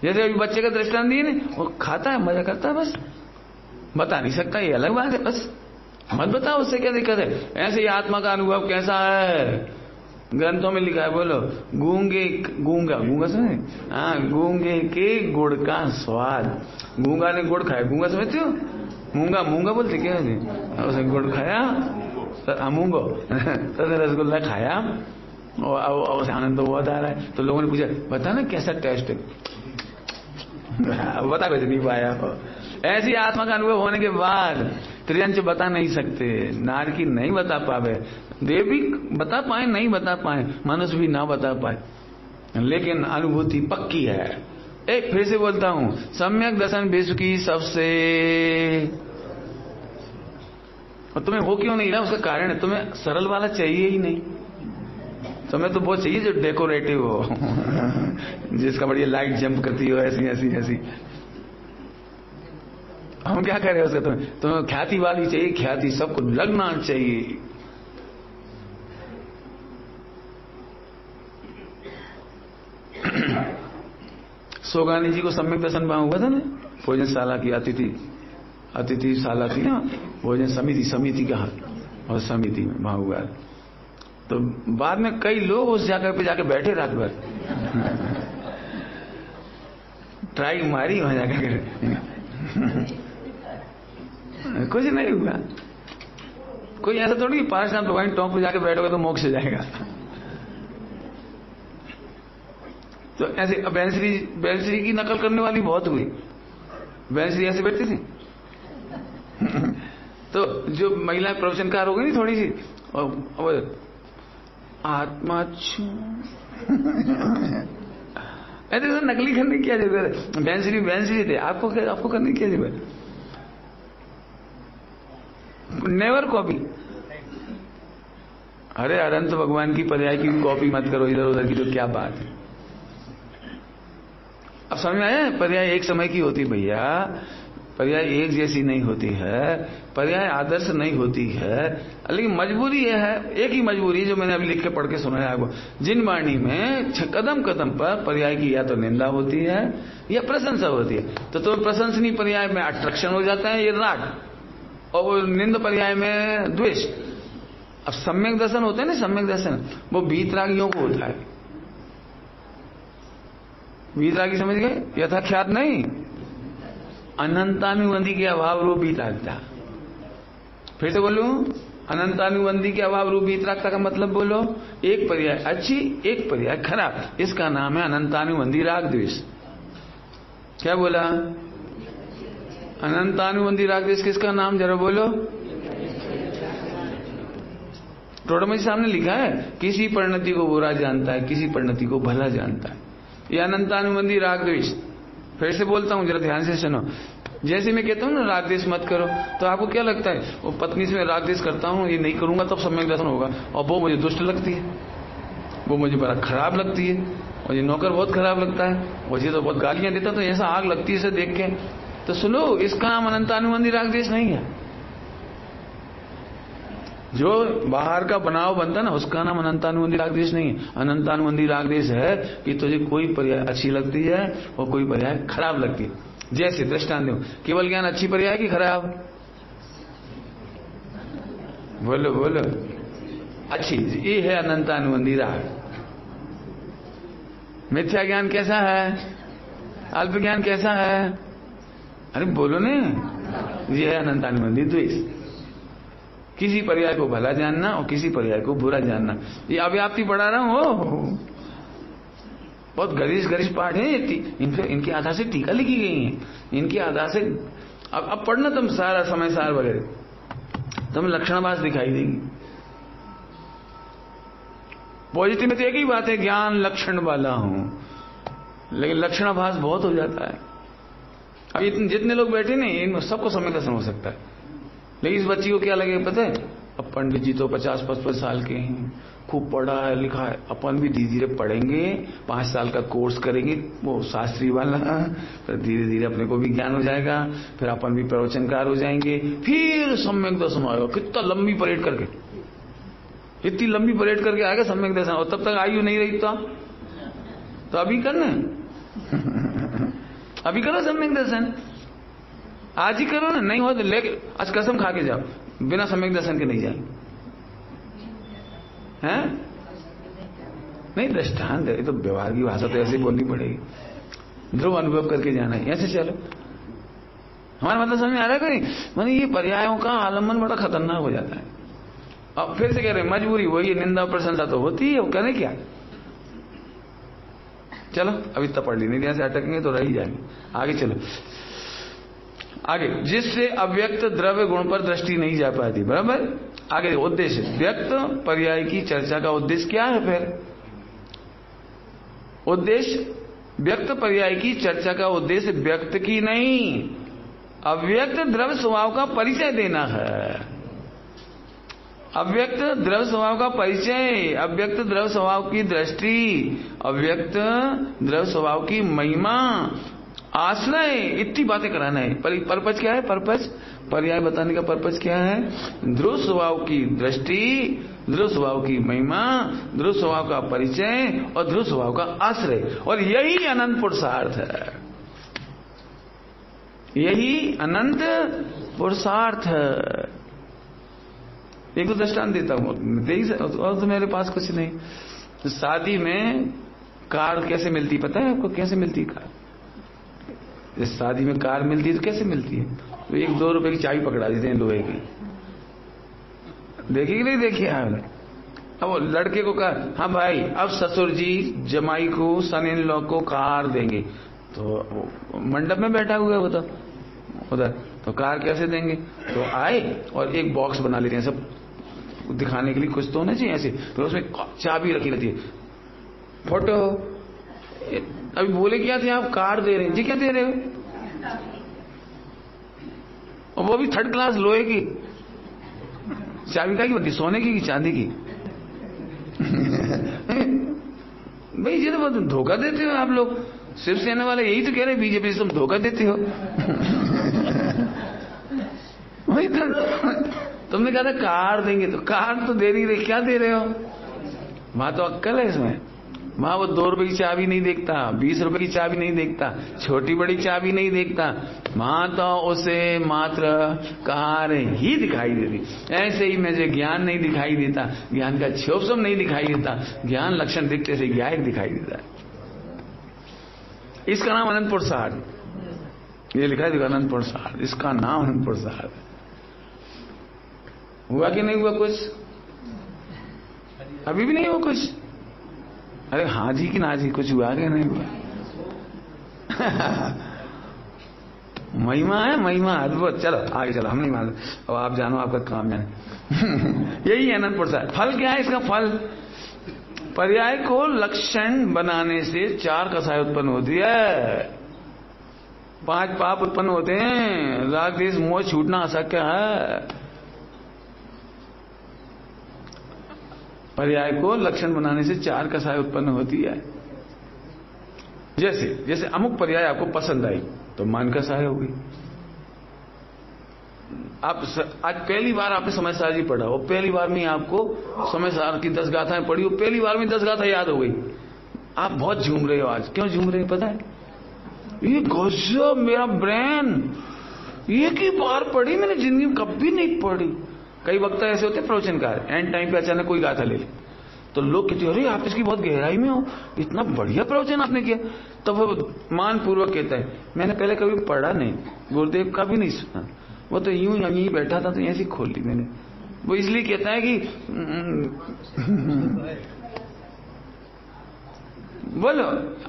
जैसे अभी बच्चे का दृष्टांत दिए ना, वो खाता है मजा करता है, बस बता नहीं सकता ये अलग बात है, बस मत बताओ उससे क्या दिक्कत है। ऐसे ही आत्मा का अनुभव कैसा है, ग्रंथों में लिखा है, बोलो गूंगा समझे, हाँ गूंगे के गुड़ का स्वाद। गूंगा ने गुड़ खाया, गूंगा समझते हो, मूंगा बोलते क्या है, उसने गुड़ खाया, मूंगो तने रसगुल्ला खाया और आनंद तो बहुत आ रहा है। तो लोगों ने पूछा बता ना कैसा टेस्ट है, बता कुछ नहीं पाया। ऐसी आत्मा का अनुभव होने के बाद त्रियंच बता नहीं सकते, नारकी नहीं बता पावे, देव भी बता पाए नहीं बता पाए, मनुष्य भी ना बता पाए, लेकिन अनुभूति पक्की है। एक फिर से बोलता हूं, सम्यक दर्शन विश्व की सबसे, और तुम्हें हो क्यों नहीं रहा उसका कारण है, तुम्हें सरल वाला चाहिए ही नहीं, तुम्हें तो वो चाहिए जो डेकोरेटिव हो जिसका बढ़िया लाइट जंप करती हो ऐसी ऐसी ऐसी। हम क्या कह रहे हैं उसका, तुम्हें ख्याति वाली चाहिए, ख्याति सबको लगना चाहिए। सोगानी जी को सम्यक दर्शन वहां हुआ था ना, भोजनशाला की अतिथिशाला थी ना, भोजन समिति कहा, और समिति में वहां हुआ। तो बाद में कई लोग उस जगह पे जाकर बैठे रात भर, ट्राई मारी वहां जाकर कुछ नहीं हुआ। कोई ऐसा थोड़ी पारसनाथ भगवान की टॉप पे जाके बैठोगे तो मोक्ष हो जाएगा। तो ऐसे बैलश्री की नकल करने वाली बहुत हुई। बैलश्री ऐसे बैठती थी तो जो महिला प्रवचनकार हो गई नहीं थोड़ी सी, और आत्मा छू ऐसे तो नकली करने क्या जरूरत है, बैलश्री थे आपको करने क्या जरूरत है। नेवर कॉपी, अरे अनंत भगवान की पर्याय की कॉपी मत करो इधर उधर की, तो क्या बात है। अब समझ में आया, पर्याय एक समय की होती भैया, पर्याय एक जैसी नहीं होती है, पर्याय आदर्श नहीं होती है। लेकिन मजबूरी यह है, एक ही मजबूरी जो मैंने अभी लिख के पढ़ के सुनाया आपको, जिन वाणी में कदम कदम पर पर्याय की या तो निंदा होती है या प्रशंसा होती है। तो प्रशंसनीय पर्याय में अट्रैक्शन हो जाता है, ये राग, और निंद पर्याय में द्वेष। अब सम्यक दर्शन होते हैं ना, सम्यक दर्शन वो वीतरागियों को होता है। वीतरागी समझ गए, यथाख्यात नहीं, अनंतानुबंधी के अभाव रूप वीतरागता। फिर से बोलूं, अनंतानुबंधी के अभाव रूप वीतरागता का मतलब बोलो। एक पर्याय अच्छी, एक पर्याय खराब, इसका नाम है अनंतानुबंधी राग द्वेष। क्या बोला? अनंतानुबंधी राग द्वेष किसका नाम, जरा बोलो। टोटो में सामने लिखा है, किसी परिणति को बुरा जानता है, किसी परिणति को भला जानता है, ये अनंतानुबंधी राग द्वेष। फिर से बोलता हूं, जरा ध्यान से सुनो। जैसे मैं कहता हूं ना राग द्वेष मत करो, तो आपको क्या लगता है, वो पत्नी से मैं राग द्वेष करता हूं, ये नहीं करूंगा तब सम्यक दर्शन होगा, और वो मुझे दुष्ट लगती है, वो मुझे बड़ा खराब लगती है, और ये नौकर बहुत खराब लगता है, मुझे तो बहुत गालियां देता, तो ऐसा आग लगती है इसे देख के। तो सुनो, इसका नाम अनंतानुबंधी राग द्वेष नहीं है। जो बाहर का बनाव बनता ना, उसका नाम अनंतानुबंधी राग द्वेष नहीं है। अनंतानुबंधी राग द्वेष है कि तुझे कोई पर्याय अच्छी लगती है और कोई पर्याय खराब लगती है। जैसे दृष्टांत दूं, केवल ज्ञान अच्छी पर्याय की खराब, बोलो बोलो, अच्छी, ये है अनंतानुबंधी राग। मिथ्या ज्ञान कैसा है, अल्प ज्ञान कैसा है, अरे बोलो ने, ये है अनंतानुबंधी द्वेष। किसी पर्याय को भला जानना और किसी पर्याय को बुरा जानना, ये अव्याप्ति पढ़ा रहा हूं, बहुत गरीस गरीस पाठ है। इनके आधार से टीका लिखी गई है, इनके आधार से अब पढ़ना तुम सारा समय सार वगैरह, तुम्हें लक्षणाभास दिखाई देगी। पॉजिटिव में तो एक ही बात है, ज्ञान लक्षण वाला हूं, लेकिन लक्षणाभास बहुत हो जाता है। अब जितने लोग बैठे ना, इन सबको सम्यक दर्शन हो सकता है, लेकिन इस बच्ची को क्या लगे पता है, अब पंडित जी तो 50-55 साल के हैं, खूब पढ़ा है लिखा है, अपन भी धीरे धीरे पढ़ेंगे, 5 साल का कोर्स करेंगे वो शास्त्री वाला, फिर धीरे धीरे अपने को भी ज्ञान हो जाएगा, फिर अपन भी प्रवचनकार हो जाएंगे, फिर सम्यक दर्शन आएगा। कितना लंबी परेड करके, इतनी लंबी परेड करके आएगा सम्यक दर्शन, और तब तक आयु नहीं रही, तो अभी करना, अभी करो सम्यक दर्शन, आज ही करो ना, नहीं हो तो लेके आज कसम खा के जाओ, बिना सम्यक दर्शन के नहीं जाएंगे। हैं नहीं, दृष्टांत है, तो व्यवहार की भाषा तो ऐसे ही बोलनी पड़ेगी, ध्रुव अनुभव करके जाना है, ऐसे चलो। हमारा मतलब समझ आ रहा है कि नहीं? माने ये पर्यायों का आलम्बन बड़ा खतरनाक हो जाता है। अब फिर से कह रहे मजबूरी वही, निंदा प्रशंसा तो होती है, वो करें क्या। चलो अभी तक पढ़ ली, नहीं ध्यान से अटकेंगे तो रह ही जाएंगे। आगे चलो, आगे, जिससे अव्यक्त द्रव्य गुण पर दृष्टि नहीं जा पाती, बराबर। आगे उद्देश्य, व्यक्त पर्याय की चर्चा का उद्देश्य क्या है, फिर उद्देश्य व्यक्त पर्याय की चर्चा का उद्देश्य व्यक्त की नहीं, अव्यक्त द्रव्य स्वभाव का परिचय देना है। अव्यक्त द्रव्य स्वभाव का परिचय, अव्यक्त द्रव्य स्वभाव की दृष्टि, अव्यक्त द्रव्य स्वभाव की महिमा, आश्रय, इतनी बातें कराना है। पर्पज क्या है, पर्पज पर्याय बताने का पर्पज क्या है, ध्रुव स्वभाव की दृष्टि, ध्रुव स्वभाव की महिमा, ध्रुव स्वभाव का परिचय और ध्रुव स्वभाव का आश्रय, और यही अनंत पुरुषार्थ है, यही अनंत पुरुषार्थ है। एक तो दृष्टांत देता हूँ, और तो मेरे पास कुछ नहीं। तो शादी में कार कैसे मिलती पता है आपको, कैसे मिलती कार, शादी में कार मिलती है तो कैसे मिलती है, तो 1-2 रुपए की चाबी पकड़ा देते हैं लोहे की, देखी कि नहीं देखी आपने? अब वो लड़के को कहा, हाँ भाई अब ससुर जी जमाई को, सन इन लॉ को कार देंगे। तो मंडप में बैठा हुआ है वो तो उधर, तो कार कैसे देंगे? तो आए और एक बॉक्स बना लेते हैं, सब दिखाने के लिए कुछ तो होना चाहिए ऐसे। फिर उसमें चाबी रखी रहती है, फोटो। अभी बोले क्या थे आप? कार दे रहे हैं जी। क्या दे रहे हो? और वो भी थर्ड क्लास लोहे की चाबी, का की सोने की चांदी की। भाई ये तो धोखा देते हो आप लोग। शिवसेना वाले यही तो कह रहे, बीजेपी से तुम धोखा देते हो। वही तो तुमने कहा था कार देंगे, तो कार तो दे नहीं रहे, क्या दे रहे हो? वहां तो अक्कल है इसमें। वहां वो 2 रुपए की चाबी नहीं देखता, 20 रुपए की चाबी नहीं देखता, छोटी बड़ी चाबी नहीं देखता। वहां तो उसे मात्र कार ही दिखाई देती। ऐसे ही मुझे ज्ञान नहीं दिखाई देता, ज्ञान का क्षोभसम नहीं दिखाई देता, ज्ञान लक्षण दिखते से ज्ञायक दिखाई देता है। इसका नाम अनंत प्रसाद, ये लिखा है अनंत प्रसाद, इसका नाम अनंत प्रसाद। हुआ कि नहीं हुआ कुछ? अभी भी नहीं हुआ कुछ? अरे हाँ जी कि ना जी, कुछ हुआ क्या नहीं हुआ? महिमा है, महिमा अद्भुत। चलो आगे चलो, हम नहीं मान, अब आप जानो आपका काम जाने। यही है अनंत प्रसाद। फल क्या है इसका? फल पर्याय को लक्षण बनाने से 4 कषाय उत्पन्न होती है, 5 पाप उत्पन्न होते हैं, राग देश मोह छूटना अशक्य है। पर्याय को लक्षण बनाने से 4 कषाय उत्पन्न होती है। जैसे जैसे अमुक पर्याय आपको पसंद आई तो मान कषाय होगी। आप आज पहली बार आपने समयसार जी पढ़ा हो, पहली बार में आपको समयसार की 10 गाथाएं पढ़ी हो, पहली बार में 10 गाथा याद हो गई, आप बहुत झूम रहे हो आज। क्यों झूम रहे हैं पता है? ये गजब मेरा ब्रेन, ये की बार पढ़ी मैंने जिंदगी में, कभी नहीं पढ़ी। कई वक्ता ऐसे होते हैं प्रवचनकार, एंड टाइम पे अचानक कोई गाथा ले ले तो लोग कहते हैं अरे आप इसकी बहुत गहराई में हो, इतना बढ़िया प्रवचन आपने किया। तब वो मान पूर्वक कहता है मैंने पहले कभी पढ़ा नहीं, गुरुदेव का भी नहीं सुना, वो तो यूं यहीं बैठा था तो यहीं से खोल ली मैंने। वो इसलिए कहता है कि बोलो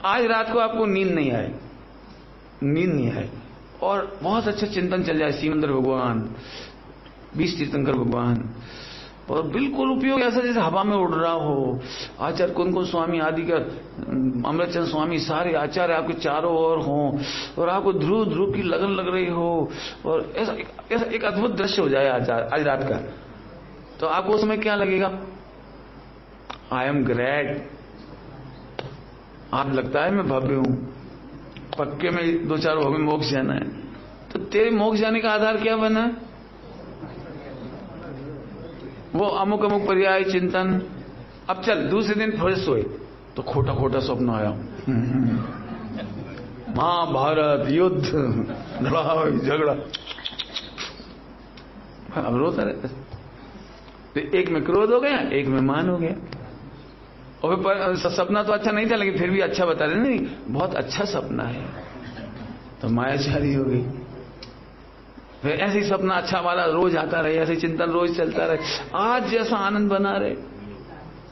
आज रात को आपको नींद नहीं आए और बहुत अच्छा चिंतन चल जाए, शिवेंद्र भगवान, 20 तीर्थंकर भगवान, और बिल्कुल उपयोग ऐसा जैसे हवा में उड़ रहा हो। आचार्य कुनकुन स्वामी आदि का, अमृतचंद स्वामी, सारे आचार्य आपके चारों ओर हों और आपको ध्रुव ध्रुव की लगन लग रही हो और ऐसा एक अद्भुत दृश्य हो जाए आज रात का, तो आपको उस समय क्या लगेगा? I am great. आप लगता है मैं भव्य हूं, पक्के में 2-4 भव्य मोक्ष जाना है। तो तेरे मोक्ष जाने का आधार क्या बना? वो अमुक अमुक पर्याय चिंतन। अब चल दूसरे दिन फिर सोए तो खोटा खोटा स्वप्न आया, महाभारत युद्ध, लड़ाई झगड़ा, अब रोता रहता। एक में क्रोध हो गया, एक में मान हो गया। और फिर सपना तो अच्छा नहीं था लेकिन फिर भी अच्छा बता रहे, नहीं बहुत अच्छा सपना है, तो मायाचारी हो गई। फिर ऐसे ही सपना अच्छा वाला रोज आता रहे, ऐसे चिंतन रोज चलता रहे, आज जैसा आनंद बना रहे,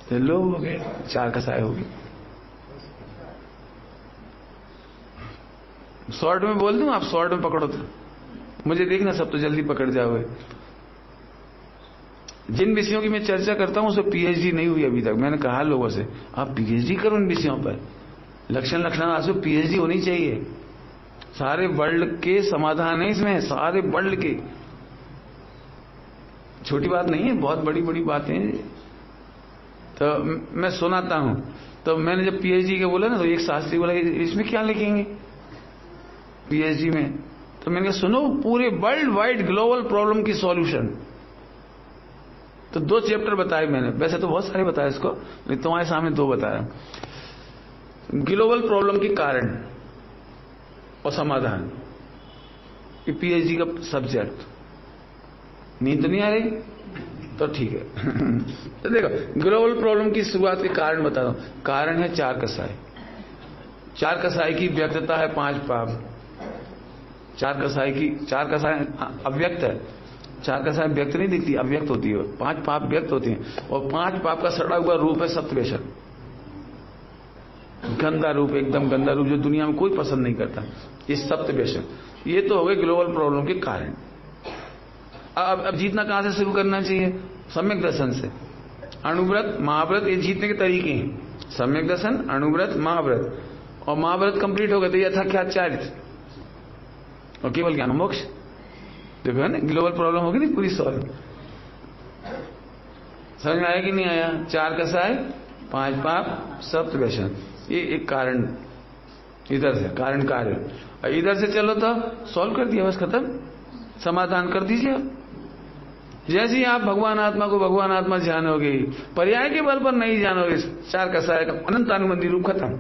तो लोग हो गए 4 कषाय हो गए। शॉर्ट में बोल दूं, आप शॉर्ट में पकड़ो तो मुझे देखना, सब तो जल्दी पकड़ जाओगे। जिन विषयों की मैं चर्चा करता हूं उसमें पीएचडी नहीं हुई अभी तक। मैंने कहा लोगों से आप पीएचडी करो इन विषयों पर, लक्षणाभास में पीएचडी होनी चाहिए। सारे वर्ल्ड के समाधान है इसमें, सारे वर्ल्ड के, छोटी बात नहीं है, बहुत बड़ी बड़ी बातें। तो मैं सुनाता हूं, तो मैंने जब पीएचडी के बोला ना तो एक शास्त्री बोला इसमें क्या लिखेंगे पीएचडी में? तो मैंने कहा सुनो पूरे वर्ल्ड वाइड ग्लोबल प्रॉब्लम की सॉल्यूशन। तो 2 चैप्टर बताए मैंने, वैसे तो बहुत सारे बताए इसको, तुम्हारे सामने 2 बताया, ग्लोबल प्रॉब्लम के कारण और समाधान, ये पीएचडी का सब्जेक्ट। नींद तो नहीं आ रही तो ठीक है। तो देखो ग्लोबल प्रॉब्लम की शुरुआत के कारण बता रहा हूं, कारण है 4 कषाय। 4 कषाय की व्यक्तता है 5 पाप, 4 कषाय की 4 कषाय अव्यक्त है, चार का साहब व्यक्त नहीं दिखती, अव्यक्त होती है। पांच पाप व्यक्त होती हैं और पांच पाप का सड़ा हुआ रूप है सप्तवेशन, गंदा रूप, एकदम गंदा रूप जो दुनिया में कोई पसंद नहीं करता, ये सप्तवेशन। ये तो हो गए ग्लोबल प्रॉब्लम के कारण। अब जीतना कहां से शुरू करना चाहिए? सम्यक दर्शन से। अणुव्रत महाव्रत ये जीतने के तरीके हैं, सम्यक दर्शन, अणुव्रत महाव्रत, और महाव्रत कंप्लीट हो गए तो यथाख्याचार्य और केवल ज्ञान मोक्ष। देखो ना ग्लोबल प्रॉब्लम होगी ना पूरी सॉल्व। समझ में आया कि नहीं आया? चार कसाय, पांच पाप, सप्त व्यसन, ये एक कारण इधर से, कारण कार्य, और इधर से चलो तो सॉल्व कर दिया, बस खत्म, समाधान कर दीजिए। जैसे ही आप भगवान आत्मा को भगवान आत्मा जानोगे, पर्याय के बल पर नहीं जानोगे, चार कसाय का अनंतानुबंधी रूप खत्म।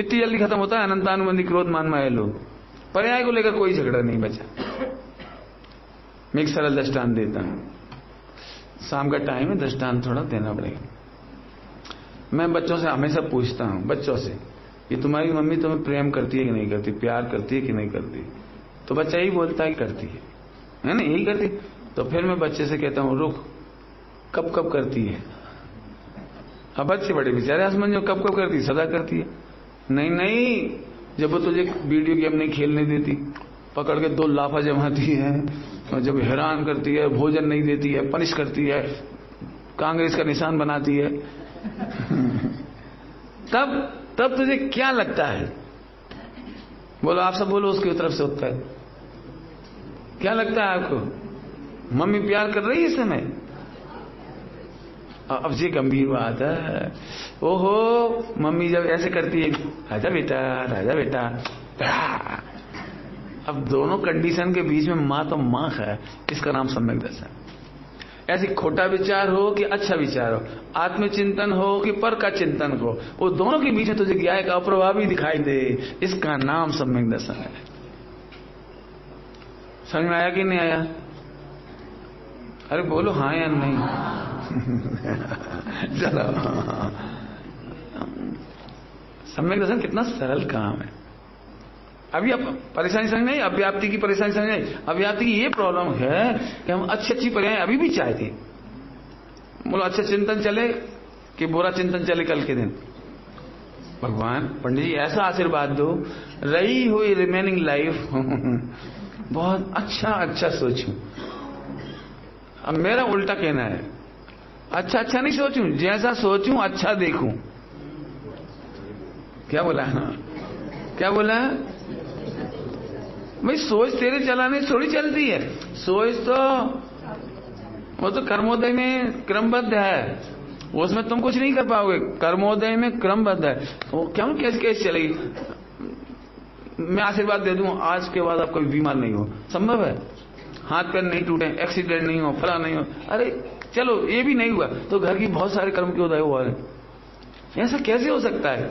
इतनी जल्दी खत्म होता है अनंतानुबंधी क्रोध मान माया लोग, पर्याय को लेकर कोई झगड़ा नहीं बचा। मैं एक सरल दृष्टांत देता हूं, शाम का टाइम है, दृष्टांत थोड़ा देना पड़ेगा। मैं बच्चों से हमेशा पूछता हूं, बच्चों से, ये तुम्हारी मम्मी तुम्हें प्रेम करती है कि नहीं करती, प्यार करती है कि नहीं करती? तो बच्चा ही बोलता है करती है ना, यही करती। तो फिर मैं बच्चे से कहता हूं रुक, कब कब करती है? अब बच्चे बड़े बेचारे असमंजो, कब कब करती है? सदा करती है। नहीं नहीं, जब वो तुझे वीडियो गेम नहीं खेलने देती, पकड़ के दो लाफा जमाती है, जब हैरान करती है, भोजन नहीं देती है, पनिश करती है, कांग्रेस का निशान बनाती है, तब तब तुझे क्या लगता है? बोलो, आप सब बोलो, उसकी तरफ से होता है। क्या लगता है आपको मम्मी प्यार कर रही है इस समय? अब ये गंभीर बात है। ओहो, मम्मी जब ऐसे करती है, राजा बेटा, राजा बेटा, अब दोनों कंडीशन के बीच में माँ तो माँ है, इसका नाम सम्यक दर्शन। ऐसे खोटा विचार हो कि अच्छा विचार हो, आत्मचिंतन हो कि पर का चिंतन हो, वो दोनों के बीच में तुझे ज्ञान का अप्रभावी दिखाई दे, इसका नाम सम्यक दर्शन है। समझ में आया कि नहीं आया? अरे बोलो हाँ या नहीं। चलो, सम्यक दर्शन कितना सरल काम है। अभी आप परेशानी समझ नहीं, अव्याप्ति की परेशानी समझ नहीं। अव्याप्ति की ये प्रॉब्लम है कि हम अच्छी अच्छी पर्याय अभी भी चाहते। बोलो, अच्छा चिंतन चले कि बुरा चिंतन चले कल के दिन? भगवान पंडित जी ऐसा आशीर्वाद दो, रही हुई रिमेनिंग लाइफ बहुत अच्छा अच्छा सोचूं। अब मेरा उल्टा कहना है, अच्छा अच्छा नहीं सोचूं, जैसा सोचूं अच्छा देखूं। क्या बोला? क्या बोला भाई? सोच तेरे चलाने थोड़ी चलती है, सोच तो वो तो कर्मोदय में क्रमबद्ध है, उसमें तुम कुछ नहीं कर पाओगे। कर्मोदय में क्रमबद्ध है, वो क्या कैसे कैसे चलेगी? मैं आशीर्वाद दे दूं, आज के बाद आप कभी बीमार नहीं हो, संभव है, हाथ पैर नहीं टूटे, एक्सीडेंट नहीं हो, फला नहीं हो। अरे चलो ये भी नहीं हुआ तो घर की बहुत सारे कर्म के उदय हुआ है, ऐसा कैसे हो सकता है?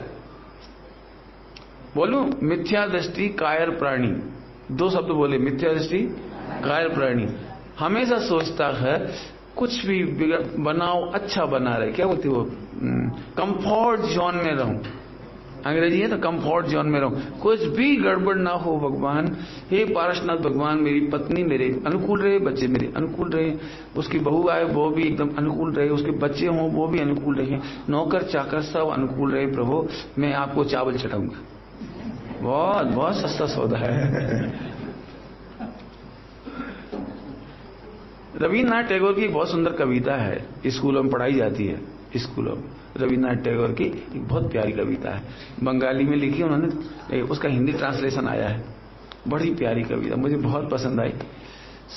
बोलूं, मिथ्या दृष्टि कायर प्राणी, दो शब्द बोले, मिथ्या दृष्टि कायर प्राणी। हमेशा सोचता है कुछ भी बनाओ, अच्छा बना रहे, क्या बोलते हो, कंफर्ट जोन में रहूं, अंग्रेजी है तो कंफर्ट जोन में रहूं, कुछ भी गड़बड़ ना हो। भगवान, हे पारसनाथ भगवान, मेरी पत्नी मेरे अनुकूल रहे, बच्चे मेरे अनुकूल रहे, उसकी बहू आए वो भी एकदम अनुकूल रहे, उसके बच्चे हों वो भी अनुकूल रहे, नौकर चाकर सब अनुकूल रहे। प्रभु, मैं आपको चावल चढ़ाऊंगा, बहुत बहुत सस्ता सौदा है। रविन्द्रनाथ टैगोर की एक बहुत सुंदर कविता है, स्कूलों में पढ़ाई जाती है, स्कूलों में रविन्द्रनाथ टैगोर की एक बहुत प्यारी कविता है, बंगाली में लिखी उन्होंने, उसका हिंदी ट्रांसलेशन आया है, बड़ी प्यारी कविता, मुझे बहुत पसंद आई।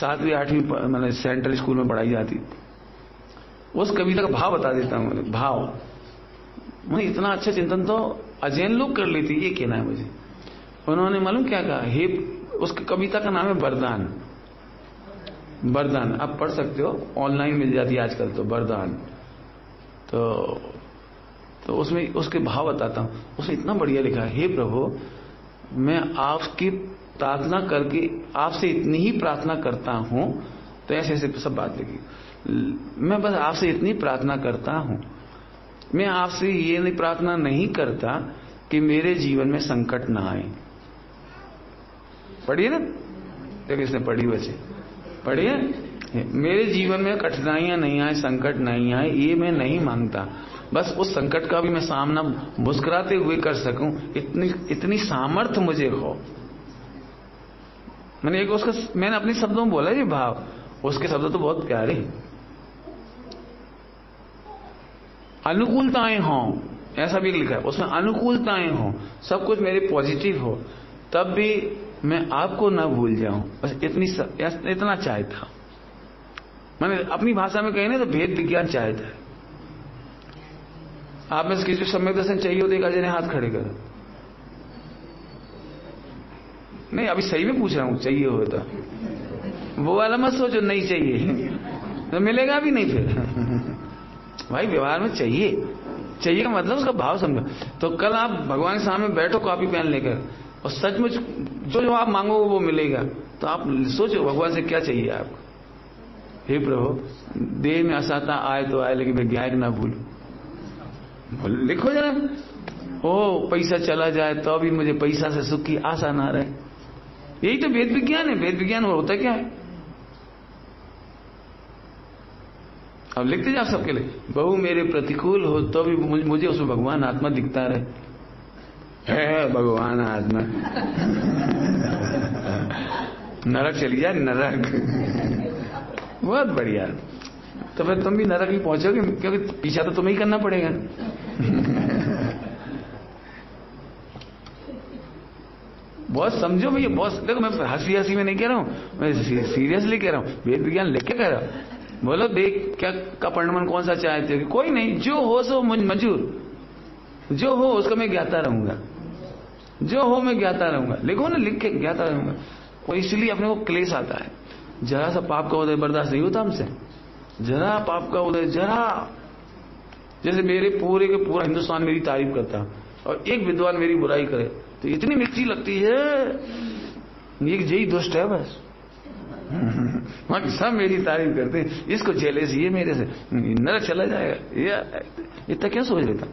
7वीं 8वीं मैंने सेंट्रल स्कूल में पढ़ाई जाती। उस कविता का भाव बता देता हूं, मैंने भाव, मैं इतना अच्छा चिंतन तो अजैन लोग कर लेती, ये कहना है मुझे। उन्होंने मालूम क्या कहा? हे, उस कविता का नाम है वरदान। वरदान आप पढ़ सकते हो, ऑनलाइन मिल जाती है आजकल तो, वरदान। तो उसमें उसके भाव बताता हूं, उसमें इतना बढ़िया लिखा है, हे प्रभु, मैं आपकी प्रार्थना करके आपसे इतनी ही प्रार्थना करता हूं, तो ऐसे ऐसे सब बात लिखी, मैं बस आपसे इतनी प्रार्थना करता हूं, मैं आपसे ये नहीं प्रार्थना नहीं करता कि मेरे जीवन में संकट ना आए। पढ़िए ना, देखिए इसने पढ़ी बच्चे, पढ़े हैं, मेरे जीवन में कठिनाइयां नहीं आए, संकट नहीं आए, ये मैं नहीं मांगता, बस उस संकट का भी मैं सामना मुस्कुराते हुए कर सकूं, इतनी सामर्थ्य मुझे हो। मैंने अपने शब्दों में बोला ये भाव, उसके शब्द तो बहुत प्यारे हैं। अनुकूलताएं हों, ऐसा भी लिखा है, उसमें अनुकूलताएं हों, सब कुछ मेरे पॉजिटिव हो, तब भी मैं आपको ना भूल जाऊं, बस इतना चाहता। मैंने अपनी भाषा में कहे ना तो भेद विज्ञान चाहता है। आप में किसी सम्यक दर्शन चाहिए हो तो एक अजय ने हाथ खड़े कर, नहीं अभी सही में पूछ रहा हूं, चाहिए हो तो वो वाला मत सोचो नहीं चाहिए तो मिलेगा भी नहीं फिर भाई व्यवहार में चाहिए का मतलब उसका भाव समझो। तो कल आप भगवान के सामने बैठो कॉपी पेन लेकर और सचमुच जो जो आप मांगोगे वो मिलेगा, तो आप सोचो भगवान से क्या चाहिए आपको। हे प्रभु देह में असाता आए तो आए लेकिन विज्ञान ना भूल, लिखो जरा। ओ पैसा चला जाए तो भी मुझे पैसा से सुख की आशा ना रहे, यही तो वेद विज्ञान है। वेद विज्ञान होता क्या है? अब लिखते जाओ सबके लिए, बहु मेरे प्रतिकूल हो तो भी मुझे उसमें भगवान आत्मा दिखता रहे। है भगवान आत्मा नरक चली जाए नरक बहुत बढ़िया, तो फिर तुम भी नरक ही पहुंचोगे क्योंकि पीछा तो तुम्हें ही करना पड़ेगा बहुत समझो भैया, बहुत देखो मैं हंसी हंसी में नहीं कह रहा हूं, मैं सीरियसली कह रहा हूं, वेद विज्ञान लेके कह रहा हूं। बोलो देख क्या का परिणाम कौन सा चाहते हो, कोई नहीं जो हो सो मंजूर, जो हो उसका मैं ज्ञाता रहूंगा, जो हो मैं ज्ञाता रहूंगा, लिखो ना लिख के ज्ञाता रहूंगा। और इसलिए अपने को क्लेश आता है, जरा सा पाप का उदय बर्दाश्त नहीं होता हमसे, जरा पाप का उदय जरा, जैसे मेरे पूरे के पूरा हिंदुस्तान मेरी तारीफ करता और एक विद्वान मेरी बुराई करे तो इतनी मिर्ची लगती है, एक यही दुष्ट है बस सब मेरी तारीफ करते हैं, इसको जेलेसी है मेरे से, नरक चला जाएगा, ये इतना क्या सोच लेता।